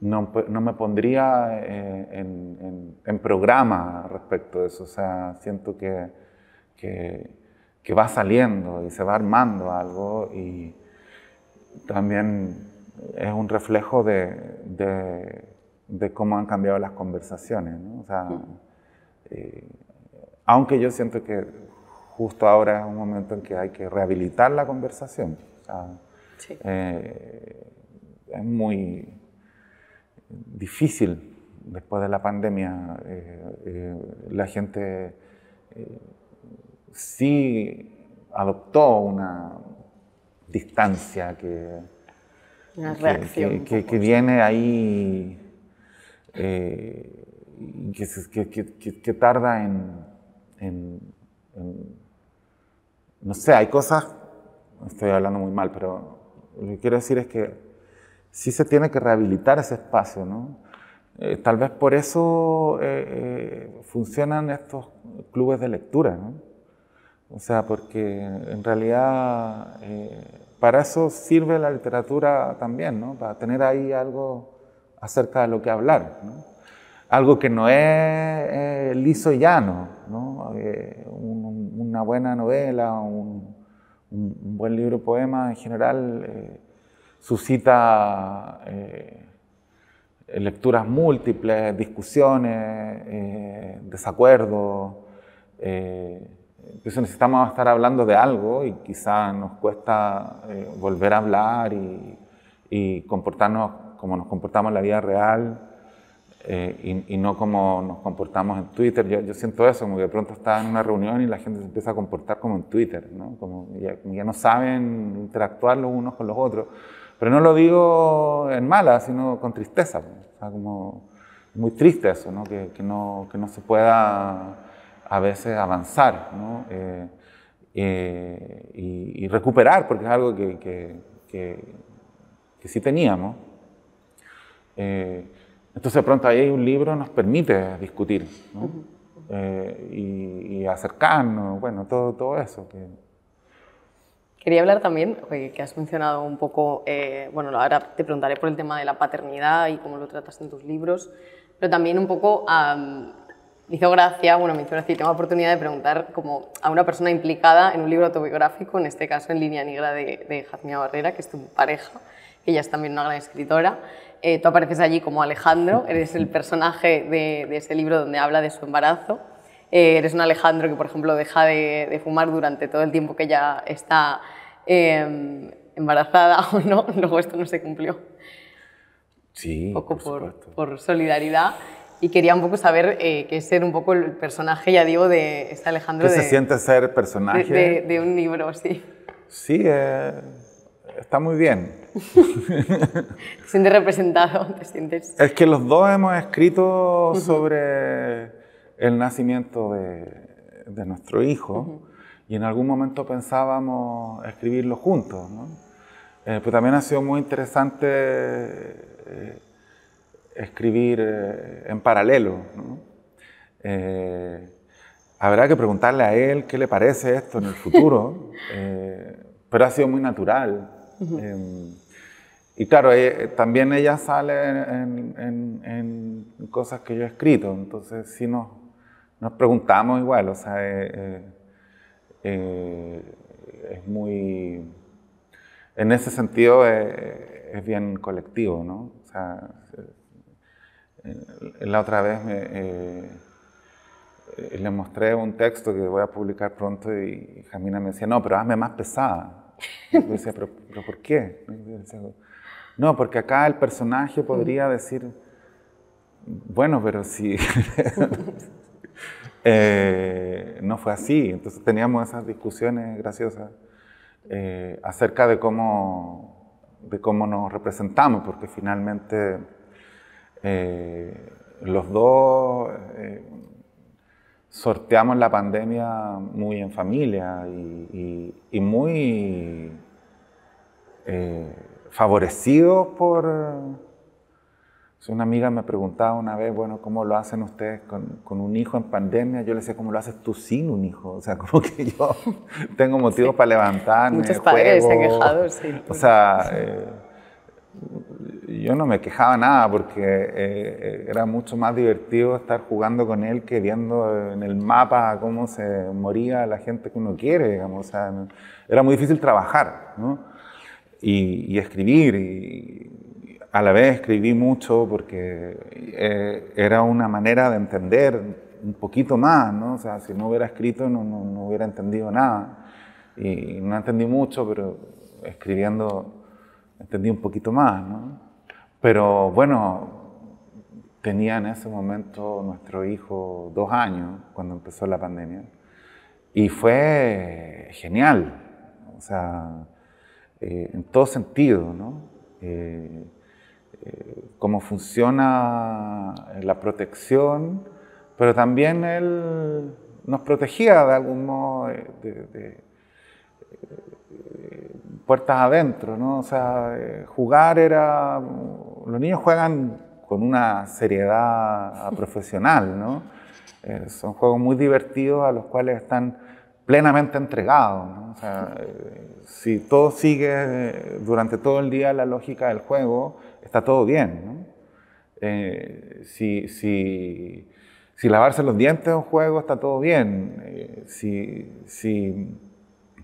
No, no me pondría eh, en, en, en programa respecto de eso. O sea, siento que, que, que va saliendo y se va armando algo, y también es un reflejo de, de, de cómo han cambiado las conversaciones, ¿no? O sea, eh, aunque yo siento que justo ahora es un momento en que hay que rehabilitar la conversación. O sea, sí. eh, es muy difícil después de la pandemia. Eh, eh, la gente eh, sí adoptó una distancia que, una reacción que, que, que, que viene ahí, eh, que, que, que, que tarda en, en, en... No sé, hay cosas... Estoy hablando muy mal, pero lo que quiero decir es que sí se tiene que rehabilitar ese espacio, ¿no? Eh, tal vez por eso eh, eh, funcionan estos clubes de lectura, ¿no? O sea, porque en realidad eh, para eso sirve la literatura también, ¿no? Para tener ahí algo acerca de lo que hablar, ¿no? Algo que no es eh, liso y llano, ¿no? Eh, un, una buena novela, un, un buen libro, poema en general... Eh, suscita eh, lecturas múltiples, discusiones, eh, desacuerdos. Eh, entonces necesitamos estar hablando de algo y quizá nos cuesta eh, volver a hablar y, y comportarnos como nos comportamos en la vida real eh, y, y no como nos comportamos en Twitter. Yo, yo siento eso, como que de pronto está en una reunión y la gente se empieza a comportar como en Twitter, ¿no? Como ya, ya no saben interactuar los unos con los otros. Pero no lo digo en mala, sino con tristeza. O sea, como muy triste eso, ¿no? Que, que, no, que no se pueda a veces avanzar, ¿no? eh, eh, y, y recuperar, porque es algo que, que, que, que sí teníamos. Eh, entonces, de pronto, ahí un libro nos permite discutir, ¿no? Uh-huh. eh, y, y acercarnos, bueno, todo, todo eso. Que, Quería hablar también, oye, que has mencionado un poco, eh, bueno, ahora te preguntaré por el tema de la paternidad y cómo lo tratas en tus libros, pero también un poco um, me hizo gracia, bueno, me hizo gracia y tengo la oportunidad de preguntar como a una persona implicada en un libro autobiográfico, en este caso en Línea Negra de, de Jamina Barrera, que es tu pareja, que ella es también una gran escritora. Eh, tú apareces allí como Alejandro, eres el personaje de, de ese libro donde habla de su embarazo. Eh, eres un Alejandro que, por ejemplo, deja de, de fumar durante todo el tiempo que ella está eh, embarazada o no, luego esto no se cumplió. Sí, un poco por, por, por solidaridad. Y quería un poco saber eh, qué es ser un poco el personaje, ya digo, de este Alejandro. ¿Qué de, se siente ser personaje? De, de, de un libro, sí. Sí, eh, está muy bien. ¿Te sientes representado? ¿Te sientes? Es que los dos hemos escrito sobre el nacimiento de, de nuestro hijo, uh-huh, y en algún momento pensábamos escribirlo juntos, ¿no? Eh, pero también ha sido muy interesante eh, escribir eh, en paralelo, ¿no? Eh, habrá que preguntarle a él qué le parece esto en el futuro, eh, pero ha sido muy natural. Uh-huh. eh, Y claro, ella, también ella sale en, en, en cosas que yo he escrito, entonces sí nos, nos preguntamos igual, o sea, eh, eh, eh, es muy, en ese sentido eh, es bien colectivo, ¿no? O sea, eh, la otra vez me, eh, eh, le mostré un texto que voy a publicar pronto y Jamina me decía, no, pero hazme más pesada. Y yo decía, ¿Pero, pero por qué? Y yo decía, no, porque acá el personaje podría decir, bueno, pero si eh, no fue así. Entonces teníamos esas discusiones graciosas eh, acerca de cómo, de cómo nos representamos, porque finalmente eh, los dos eh, sorteamos la pandemia muy en familia y, y, y muy... Eh, favorecidos por... Una amiga me preguntaba una vez, bueno, ¿cómo lo hacen ustedes con, con un hijo en pandemia? Yo le decía, ¿cómo lo haces tú sin un hijo? O sea, como que yo tengo motivos, sí, para levantarme, muchos padres se han quejado, sí. O sea, eh, yo no me quejaba nada porque eh, era mucho más divertido estar jugando con él que viendo en el mapa cómo se moría la gente que uno quiere, digamos. O sea, era muy difícil trabajar, ¿no? Y, y escribir, y, y a la vez escribí mucho porque eh, era una manera de entender un poquito más, ¿no? O sea, si no hubiera escrito no, no, no hubiera entendido nada. Y no entendí mucho, pero escribiendo entendí un poquito más, ¿no? Pero bueno, tenía en ese momento nuestro hijo dos años cuando empezó la pandemia y fue genial, o sea... Eh, en todo sentido, ¿no? Eh, eh, cómo funciona la protección, pero también él nos protegía de algún modo de, de, de, de, de puertas adentro, ¿no? O sea, eh, jugar era... Los niños juegan con una seriedad profesional, ¿no? Eh, son juegos muy divertidos a los cuales están plenamente entregado, ¿no? O sea, si todo sigue durante todo el día la lógica del juego, está todo bien, ¿no? Eh, si, si, si lavarse los dientes es un juego, está todo bien. Eh, si, si,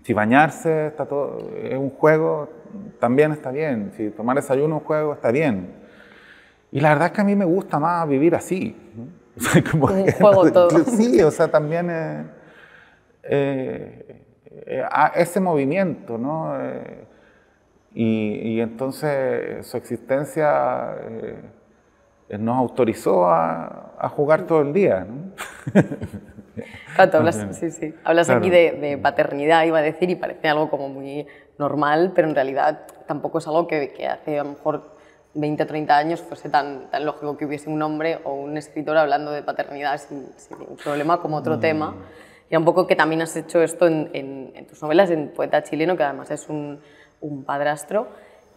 si bañarse está todo, es un juego, también está bien. Si tomar desayuno es un juego, está bien. Y la verdad es que a mí me gusta más vivir así, ¿no? O sea, como un que, juego no, todo. Sí, o sea, también... Eh, Eh, eh, a ese movimiento, ¿no? Eh, y, y entonces su existencia eh, nos autorizó a, a jugar todo el día, ¿no? Claro, tú hablas, sí, sí. Hablas, claro, aquí de, de paternidad, iba a decir, y parece algo como muy normal, pero en realidad tampoco es algo que, que hace a lo mejor veinte o treinta años fuese tan, tan lógico que hubiese un hombre o un escritor hablando de paternidad sin, sin ningún problema, como otro mm. tema. Y un poco que también has hecho esto en, en, en tus novelas, en Poeta Chileno, que además es un, un padrastro,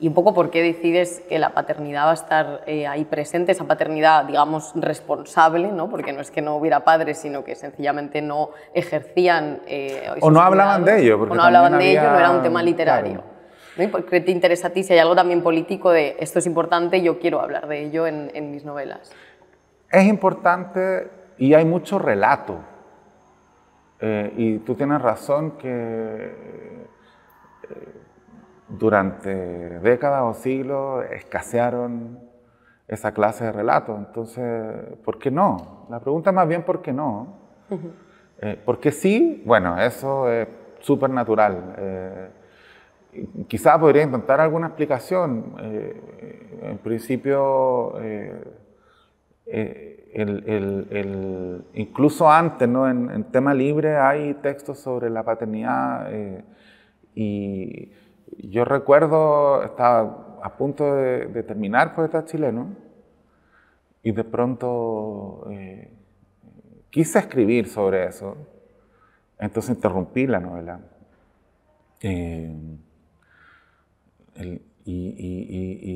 y un poco por qué decides que la paternidad va a estar eh, ahí presente, esa paternidad, digamos, responsable, ¿no? Porque no es que no hubiera padres, sino que sencillamente no ejercían... Eh, o no hablaban de ello. O no hablaban había... de ello, no era un tema literario. Claro. ¿No? ¿Y por qué te interesa a ti? Si hay algo también político de esto es importante, yo quiero hablar de ello en, en mis novelas. Es importante y hay mucho relato. Eh, y tú tienes razón que... Eh, durante décadas o siglos escasearon esa clase de relatos. Entonces, ¿por qué no? La pregunta más bien, ¿por qué no? Uh-huh. eh, porque sí, bueno, eso es súper natural. Eh, quizá podría intentar alguna explicación. Eh, en principio, eh, eh, el, el, el, incluso antes, ¿no? en, en tema libre hay textos sobre la paternidad eh, y... Yo recuerdo, estaba a punto de, de terminar Poeta Chileno y de pronto eh, quise escribir sobre eso, entonces interrumpí la novela. Eh, el, y, y, y, y,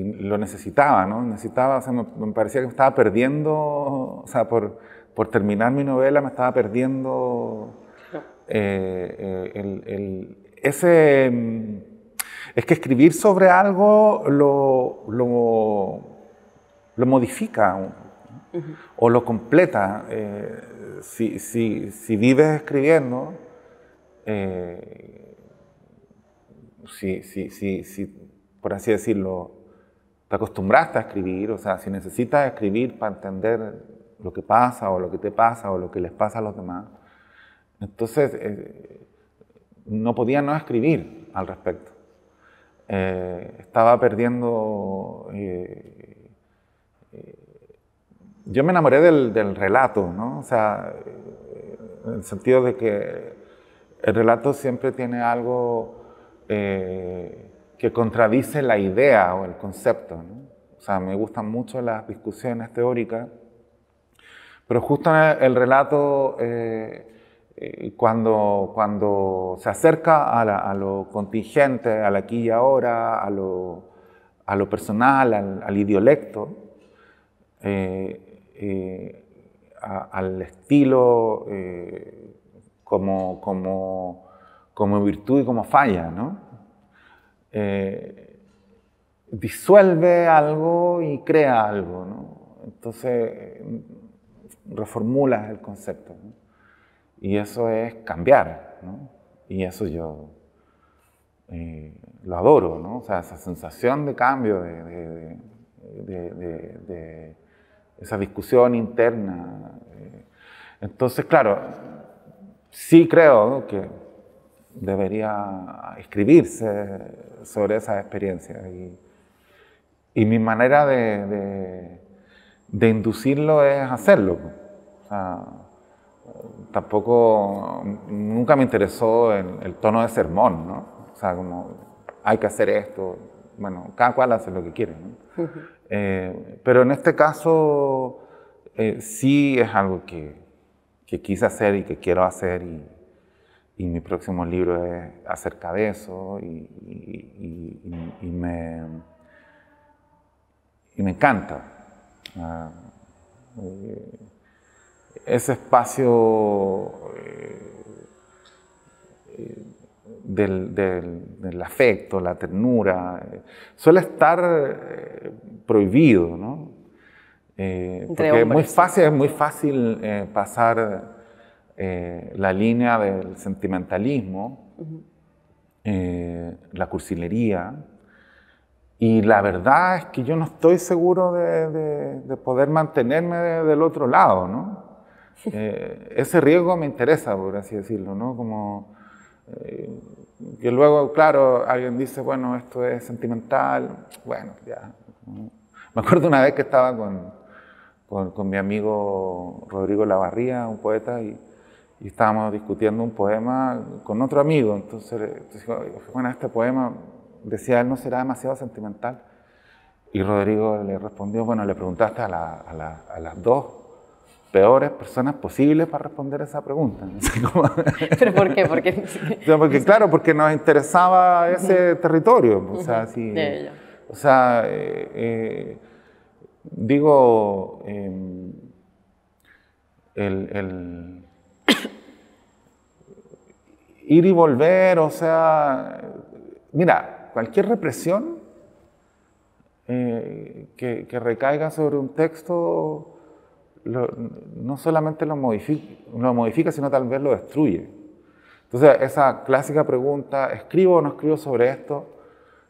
y lo necesitaba, ¿no? Necesitaba, o sea, me, me parecía que me estaba perdiendo, o sea, por, por terminar mi novela me estaba perdiendo eh, el... el Ese, es que escribir sobre algo lo, lo, lo modifica uh-huh. o lo completa. Eh, si, si, si vives escribiendo, eh, si, si, si, si, por así decirlo, te acostumbraste a escribir, o sea, si necesitas escribir para entender lo que pasa o lo que te pasa o lo que les pasa a los demás, entonces... Eh, no podía no escribir al respecto. Eh, estaba perdiendo... Eh, eh, yo me enamoré del, del relato, ¿no? O sea, eh, en el sentido de que el relato siempre tiene algo eh, que contradice la idea o el concepto, ¿no? O sea, me gustan mucho las discusiones teóricas, pero justo en el, el relato... Eh, Cuando, cuando se acerca a, la, a lo contingente, al aquí y ahora, a lo, a lo personal, al, al idiolecto, eh, eh, a, al estilo eh, como, como, como virtud y como falla, ¿no? Eh, disuelve algo y crea algo, ¿no? Entonces reformula el concepto, ¿no? Y eso es cambiar, ¿no? Y eso yo eh, lo adoro, ¿no? O sea, esa sensación de cambio, de, de, de, de, de esa discusión interna. Entonces, claro, sí creo que debería escribirse sobre esa experiencia. Y, y mi manera de, de, de inducirlo es hacerlo. O sea, tampoco, nunca me interesó el, el tono de sermón, ¿no? O sea, como, hay que hacer esto, bueno, cada cual hace lo que quiere, ¿no? Uh-huh. eh, pero en este caso, eh, sí es algo que, que quise hacer y que quiero hacer, y, y mi próximo libro es acerca de eso, y, y, y, y, me, y me encanta. Uh, eh, Ese espacio eh, del, del, del afecto, la ternura, eh, suele estar eh, prohibido, ¿no? Eh, porque es muy fácil, es muy fácil eh, pasar eh, la línea del sentimentalismo, uh-huh. eh, la cursilería, y la verdad es que yo no estoy seguro de, de, de poder mantenerme de, del otro lado, ¿no? Eh, ese riesgo me interesa, por así decirlo, ¿no? Como, eh, que luego, claro, alguien dice, bueno, esto es sentimental, bueno, ya. Me acuerdo una vez que estaba con, con, con mi amigo Rodrigo Lavarría, un poeta, y, y estábamos discutiendo un poema con otro amigo, entonces, entonces bueno, este poema, decía él, ¿no será demasiado sentimental? Y Rodrigo le respondió, bueno, le preguntaste a, la, a, la, a las dos, peores personas posibles para responder esa pregunta. ¿Pero por qué? Porque, o sea, porque claro, porque nos interesaba ese territorio. O sea, si, o sea eh, eh, digo, eh, el, el ir y volver, o sea, mira, cualquier represión eh, que, que recaiga sobre un texto lo, no solamente lo modifica, lo modifica, sino tal vez lo destruye. Entonces, esa clásica pregunta, ¿escribo o no escribo sobre esto?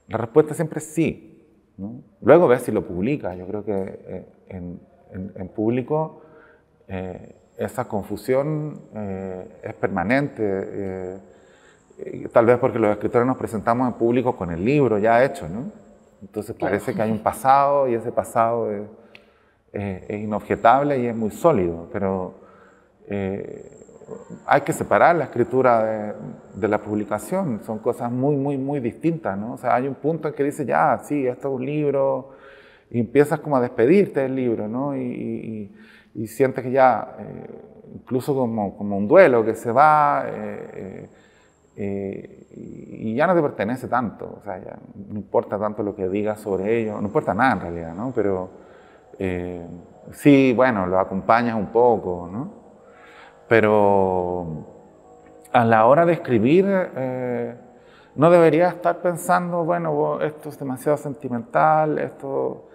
La respuesta siempre es sí, ¿no? Luego ves si lo publica. Yo creo que eh, en, en, en público eh, esa confusión eh, es permanente, eh, eh, tal vez porque los escritores nos presentamos en público con el libro ya hecho, ¿no? Entonces parece que hay un pasado y ese pasado es, eh, es inobjetable y es muy sólido, pero eh, hay que separar la escritura de, de la publicación, son cosas muy, muy, muy distintas, ¿no? O sea, hay un punto en que dices, ya, sí, esto es un libro, y empiezas como a despedirte del libro, ¿no? Y, y, y sientes que ya, eh, incluso como, como un duelo que se va, eh, eh, y ya no te pertenece tanto, o sea, ya no importa tanto lo que digas sobre ello, no importa nada en realidad, ¿no? Pero eh, sí, bueno, lo acompañas un poco, ¿no? Pero a la hora de escribir, eh, no debería estar pensando, bueno, esto es demasiado sentimental, esto,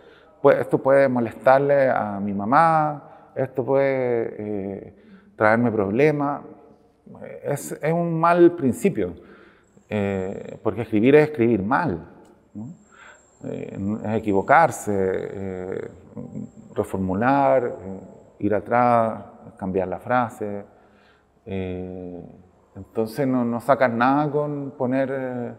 esto puede molestarle a mi mamá, esto puede eh, traerme problemas. Es, es un mal principio, eh, porque escribir es escribir mal, ¿no? Eh, es equivocarse, eh, reformular, eh, ir atrás, cambiar la frase. Eh, entonces no, no sacas nada con poner... Eh,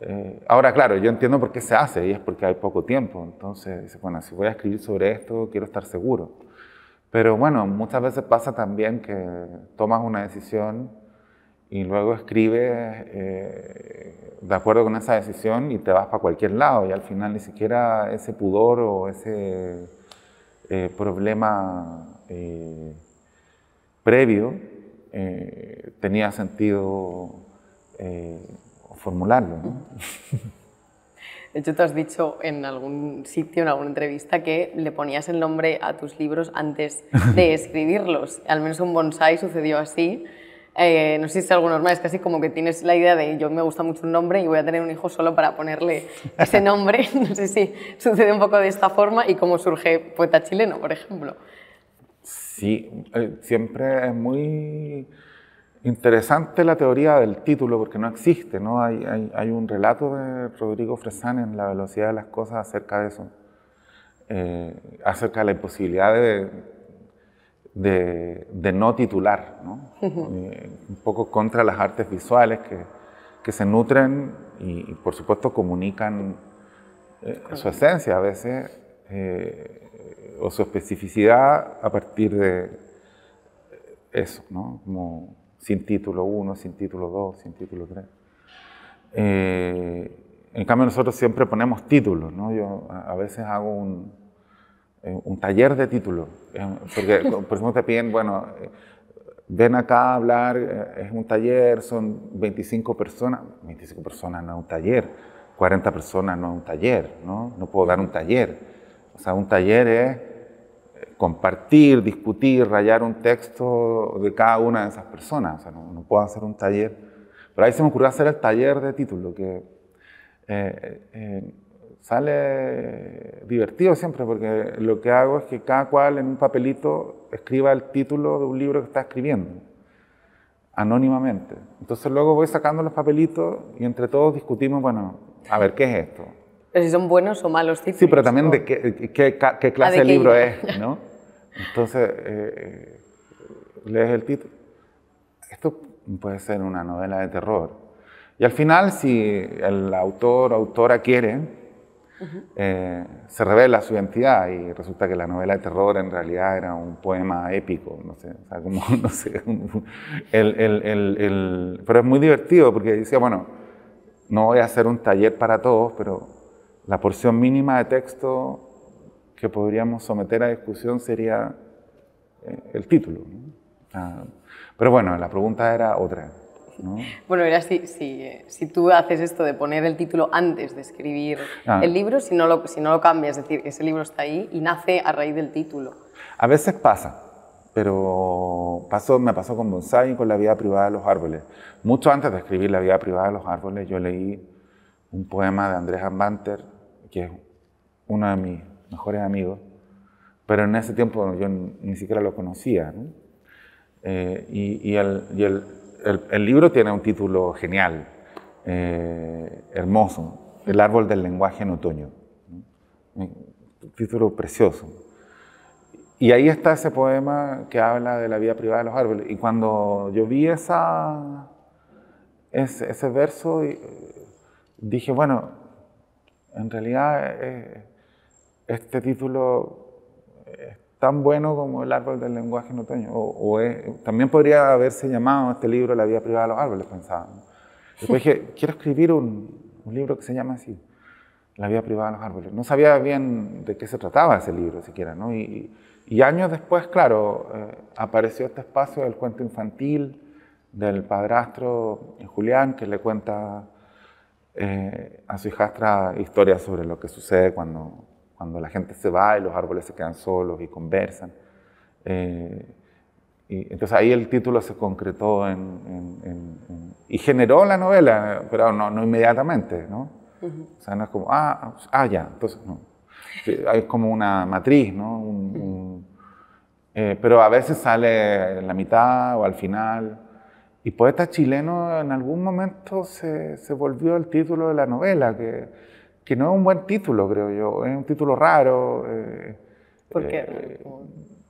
eh. Ahora, claro, yo entiendo por qué se hace y es porque hay poco tiempo. Entonces, bueno, si voy a escribir sobre esto, quiero estar seguro. Pero bueno, muchas veces pasa también que tomas una decisión y luego escribes eh, de acuerdo con esa decisión y te vas para cualquier lado y al final ni siquiera ese pudor o ese eh, problema... Eh, previo eh, tenía sentido eh, formularlo, ¿no? De hecho, tú has dicho en algún sitio, en alguna entrevista, que le ponías el nombre a tus libros antes de escribirlos. Al menos un bonsái sucedió así. Eh, no sé si es algo normal, es casi como que tienes la idea de yo me gusta mucho un nombre y voy a tener un hijo solo para ponerle ese nombre. No sé si sucede un poco de esta forma y cómo surge Poeta Chileno, por ejemplo. Sí, eh, siempre es muy interesante la teoría del título porque no existe, ¿no? Hay, hay, hay un relato de Rodrigo Fresán en La velocidad de las cosas acerca de eso, eh, acerca de la imposibilidad de, de, de no titular, ¿no? Eh, un poco contra las artes visuales que, que se nutren y, y por supuesto comunican eh, su esencia a veces. Eh, o su especificidad a partir de eso, ¿no? Como sin título uno, sin título dos, sin título tres. Eh, en cambio nosotros siempre ponemos títulos, ¿no? Yo a veces hago un, un taller de títulos, porque por ejemplo te piden, bueno, ven acá a hablar, es un taller, son veinticinco personas, veinticinco personas no es un taller, cuarenta personas no es un taller, ¿no? No puedo dar un taller. O sea, un taller es compartir, discutir, rayar un texto de cada una de esas personas. O sea, no, no puedo hacer un taller. Pero ahí se me ocurrió hacer el taller de título, que eh, eh, sale divertido siempre, porque lo que hago es que cada cual en un papelito escriba el título de un libro que está escribiendo, anónimamente. Entonces luego voy sacando los papelitos y entre todos discutimos, bueno, a ver, ¿qué es esto? Pero si son buenos o malos títulos. Sí, pero también ¿no? de qué, qué, qué clase de libro es, ¿no? Entonces, eh, lees el título. Esto puede ser una novela de terror. Y al final, si el autor o autora quiere, uh-huh. eh, se revela su identidad y resulta que la novela de terror en realidad era un poema épico, no sé, o sea, como, no sé. Un, el, el, el, el, pero es muy divertido porque decía, bueno, no voy a hacer un taller para todos, pero... La porción mínima de texto que podríamos someter a discusión sería el título, ¿no? Ah, pero bueno, la pregunta era otra, ¿no? Bueno, era si, si, si tú haces esto de poner el título antes de escribir ah. el libro, si no, lo, si no lo cambias, es decir, ese libro está ahí y nace a raíz del título. A veces pasa, pero pasó, me pasó con Bonsai y con La vida privada de los árboles. Mucho antes de escribir La vida privada de los árboles, yo leí un poema de Andrés Ambanter, que es uno de mis mejores amigos, pero en ese tiempo yo ni siquiera lo conocía, ¿no? Eh, y y, el, y el, el, el libro tiene un título genial, eh, hermoso, El árbol del lenguaje en otoño, ¿no? Un título precioso. Y ahí está ese poema que habla de la vida privada de los árboles. Y cuando yo vi esa, ese, ese verso, dije, bueno, en realidad eh, este título es tan bueno como El árbol del lenguaje en otoño. O, o es, también podría haberse llamado este libro La vida privada de los árboles, pensaba. Después dije, quiero escribir un, un libro que se llama así, La vida privada de los árboles. No sabía bien de qué se trataba ese libro siquiera, ¿no? Y, Y años después, claro, eh, apareció este espacio del cuento infantil, del padrastro Julián, que le cuenta eh, a su hijastra historias sobre lo que sucede cuando, cuando la gente se va y los árboles se quedan solos y conversan. Eh, y entonces ahí el título se concretó en, en, en, en, y generó la novela, pero no, no inmediatamente, ¿no? Uh-huh. O sea, no es como, ah, ah ya, entonces no. Sí, hay como una matriz, ¿no? Un, un, eh, pero a veces sale en la mitad o al final. Y Poeta chileno en algún momento se, se volvió el título de la novela, que, que no es un buen título, creo yo. Es un título raro. Eh, ¿Por qué? Eh,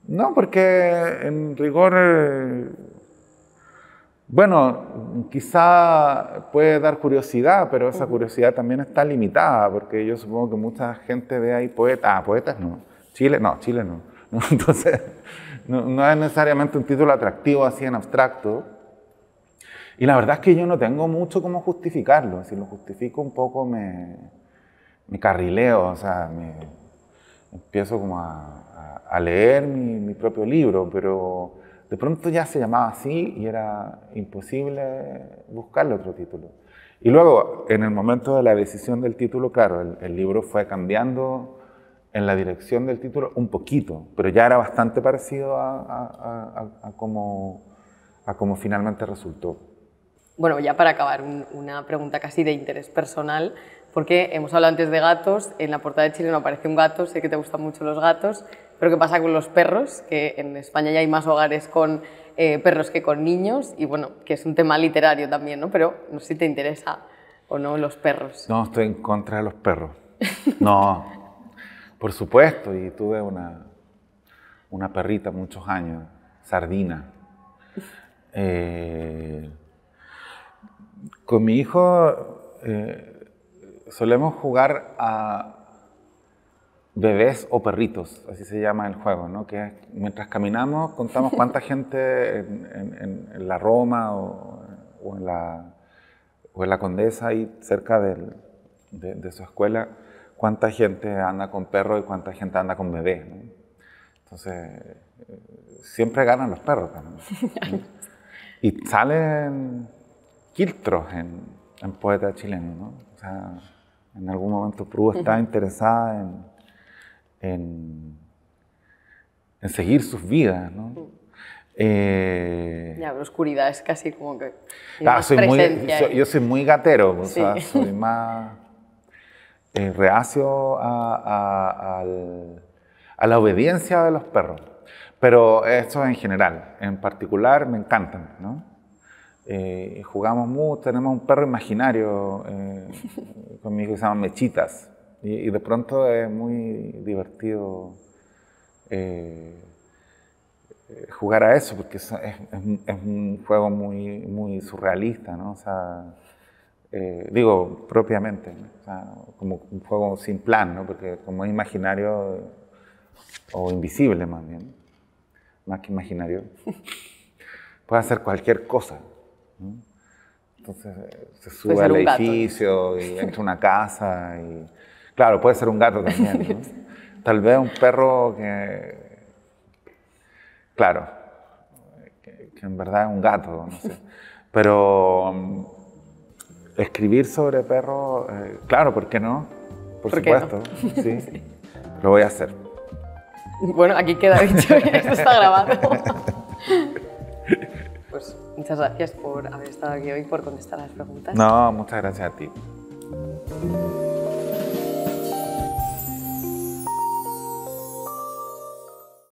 no, porque en rigor, eh, bueno, quizá puede dar curiosidad, pero esa curiosidad también está limitada, porque yo supongo que mucha gente ve ahí poetas. Ah, poetas no. Chile no, Chile no. Entonces, no, no es necesariamente un título atractivo así en abstracto. Y la verdad es que yo no tengo mucho cómo justificarlo. Si lo justifico un poco me, me carrileo, o sea, me, empiezo como a, a, a leer mi, mi propio libro, pero de pronto ya se llamaba así y era imposible buscarle otro título. Y luego, en el momento de la decisión del título, claro, el, el libro fue cambiando en la dirección del título un poquito, pero ya era bastante parecido a, a, a, a, como, a como finalmente resultó. Bueno, ya para acabar, un, una pregunta casi de interés personal, porque hemos hablado antes de gatos, en la portada de Chile no aparece un gato, sé que te gustan mucho los gatos, pero ¿qué pasa con los perros? Que en España ya hay más hogares con eh, perros que con niños, y bueno, que es un tema literario también, ¿no? Pero no sé si te interesa o no los perros. No, estoy en contra de los perros. No, por supuesto, y tuve una, una perrita muchos años, Sardina. Eh, con mi hijo eh, solemos jugar a bebés o perritos, así se llama el juego, ¿no? Que es, mientras caminamos contamos cuánta gente en, en, en la Roma o, o, en la, o en la Condesa, ahí cerca del, de, de su escuela, cuánta gente anda con perro y cuánta gente anda con bebé, ¿no? Entonces, siempre ganan los perros también, ¿no? Y salen quiltros en, en Poeta chileno, ¿no? O sea, en algún momento Prú está interesada en En, en seguir sus vidas, ¿no? Uh. Eh, ya, la oscuridad es casi como que claro, soy muy, soy, yo soy muy gatero, sí. O sea, soy más eh, reacio a, a, al, a la obediencia de los perros. Pero eso en general, en particular me encantan, ¿no? Eh, jugamos mucho, tenemos un perro imaginario eh, conmigo que se llama Mechitas. Y de pronto es muy divertido eh, jugar a eso, porque es, es, es un juego muy, muy surrealista, ¿no? O sea, eh, digo, propiamente, ¿no? O sea, como un juego sin plan, ¿no? Porque como es imaginario o invisible más bien, ¿no? Más que imaginario, puede hacer cualquier cosa, ¿no? Entonces se sube al edificio y entra a una casa y... Claro, puede ser un gato también, ¿no? Tal vez un perro que, claro, que, que en verdad es un gato, no sé. Pero um, escribir sobre perros, eh, claro, ¿por qué no? Por, ¿Por supuesto, no? ¿Sí? Sí. Lo voy a hacer. Bueno, aquí queda dicho, esto está grabado. Pues muchas gracias por haber estado aquí hoy, por contestar las preguntas. No, muchas gracias a ti.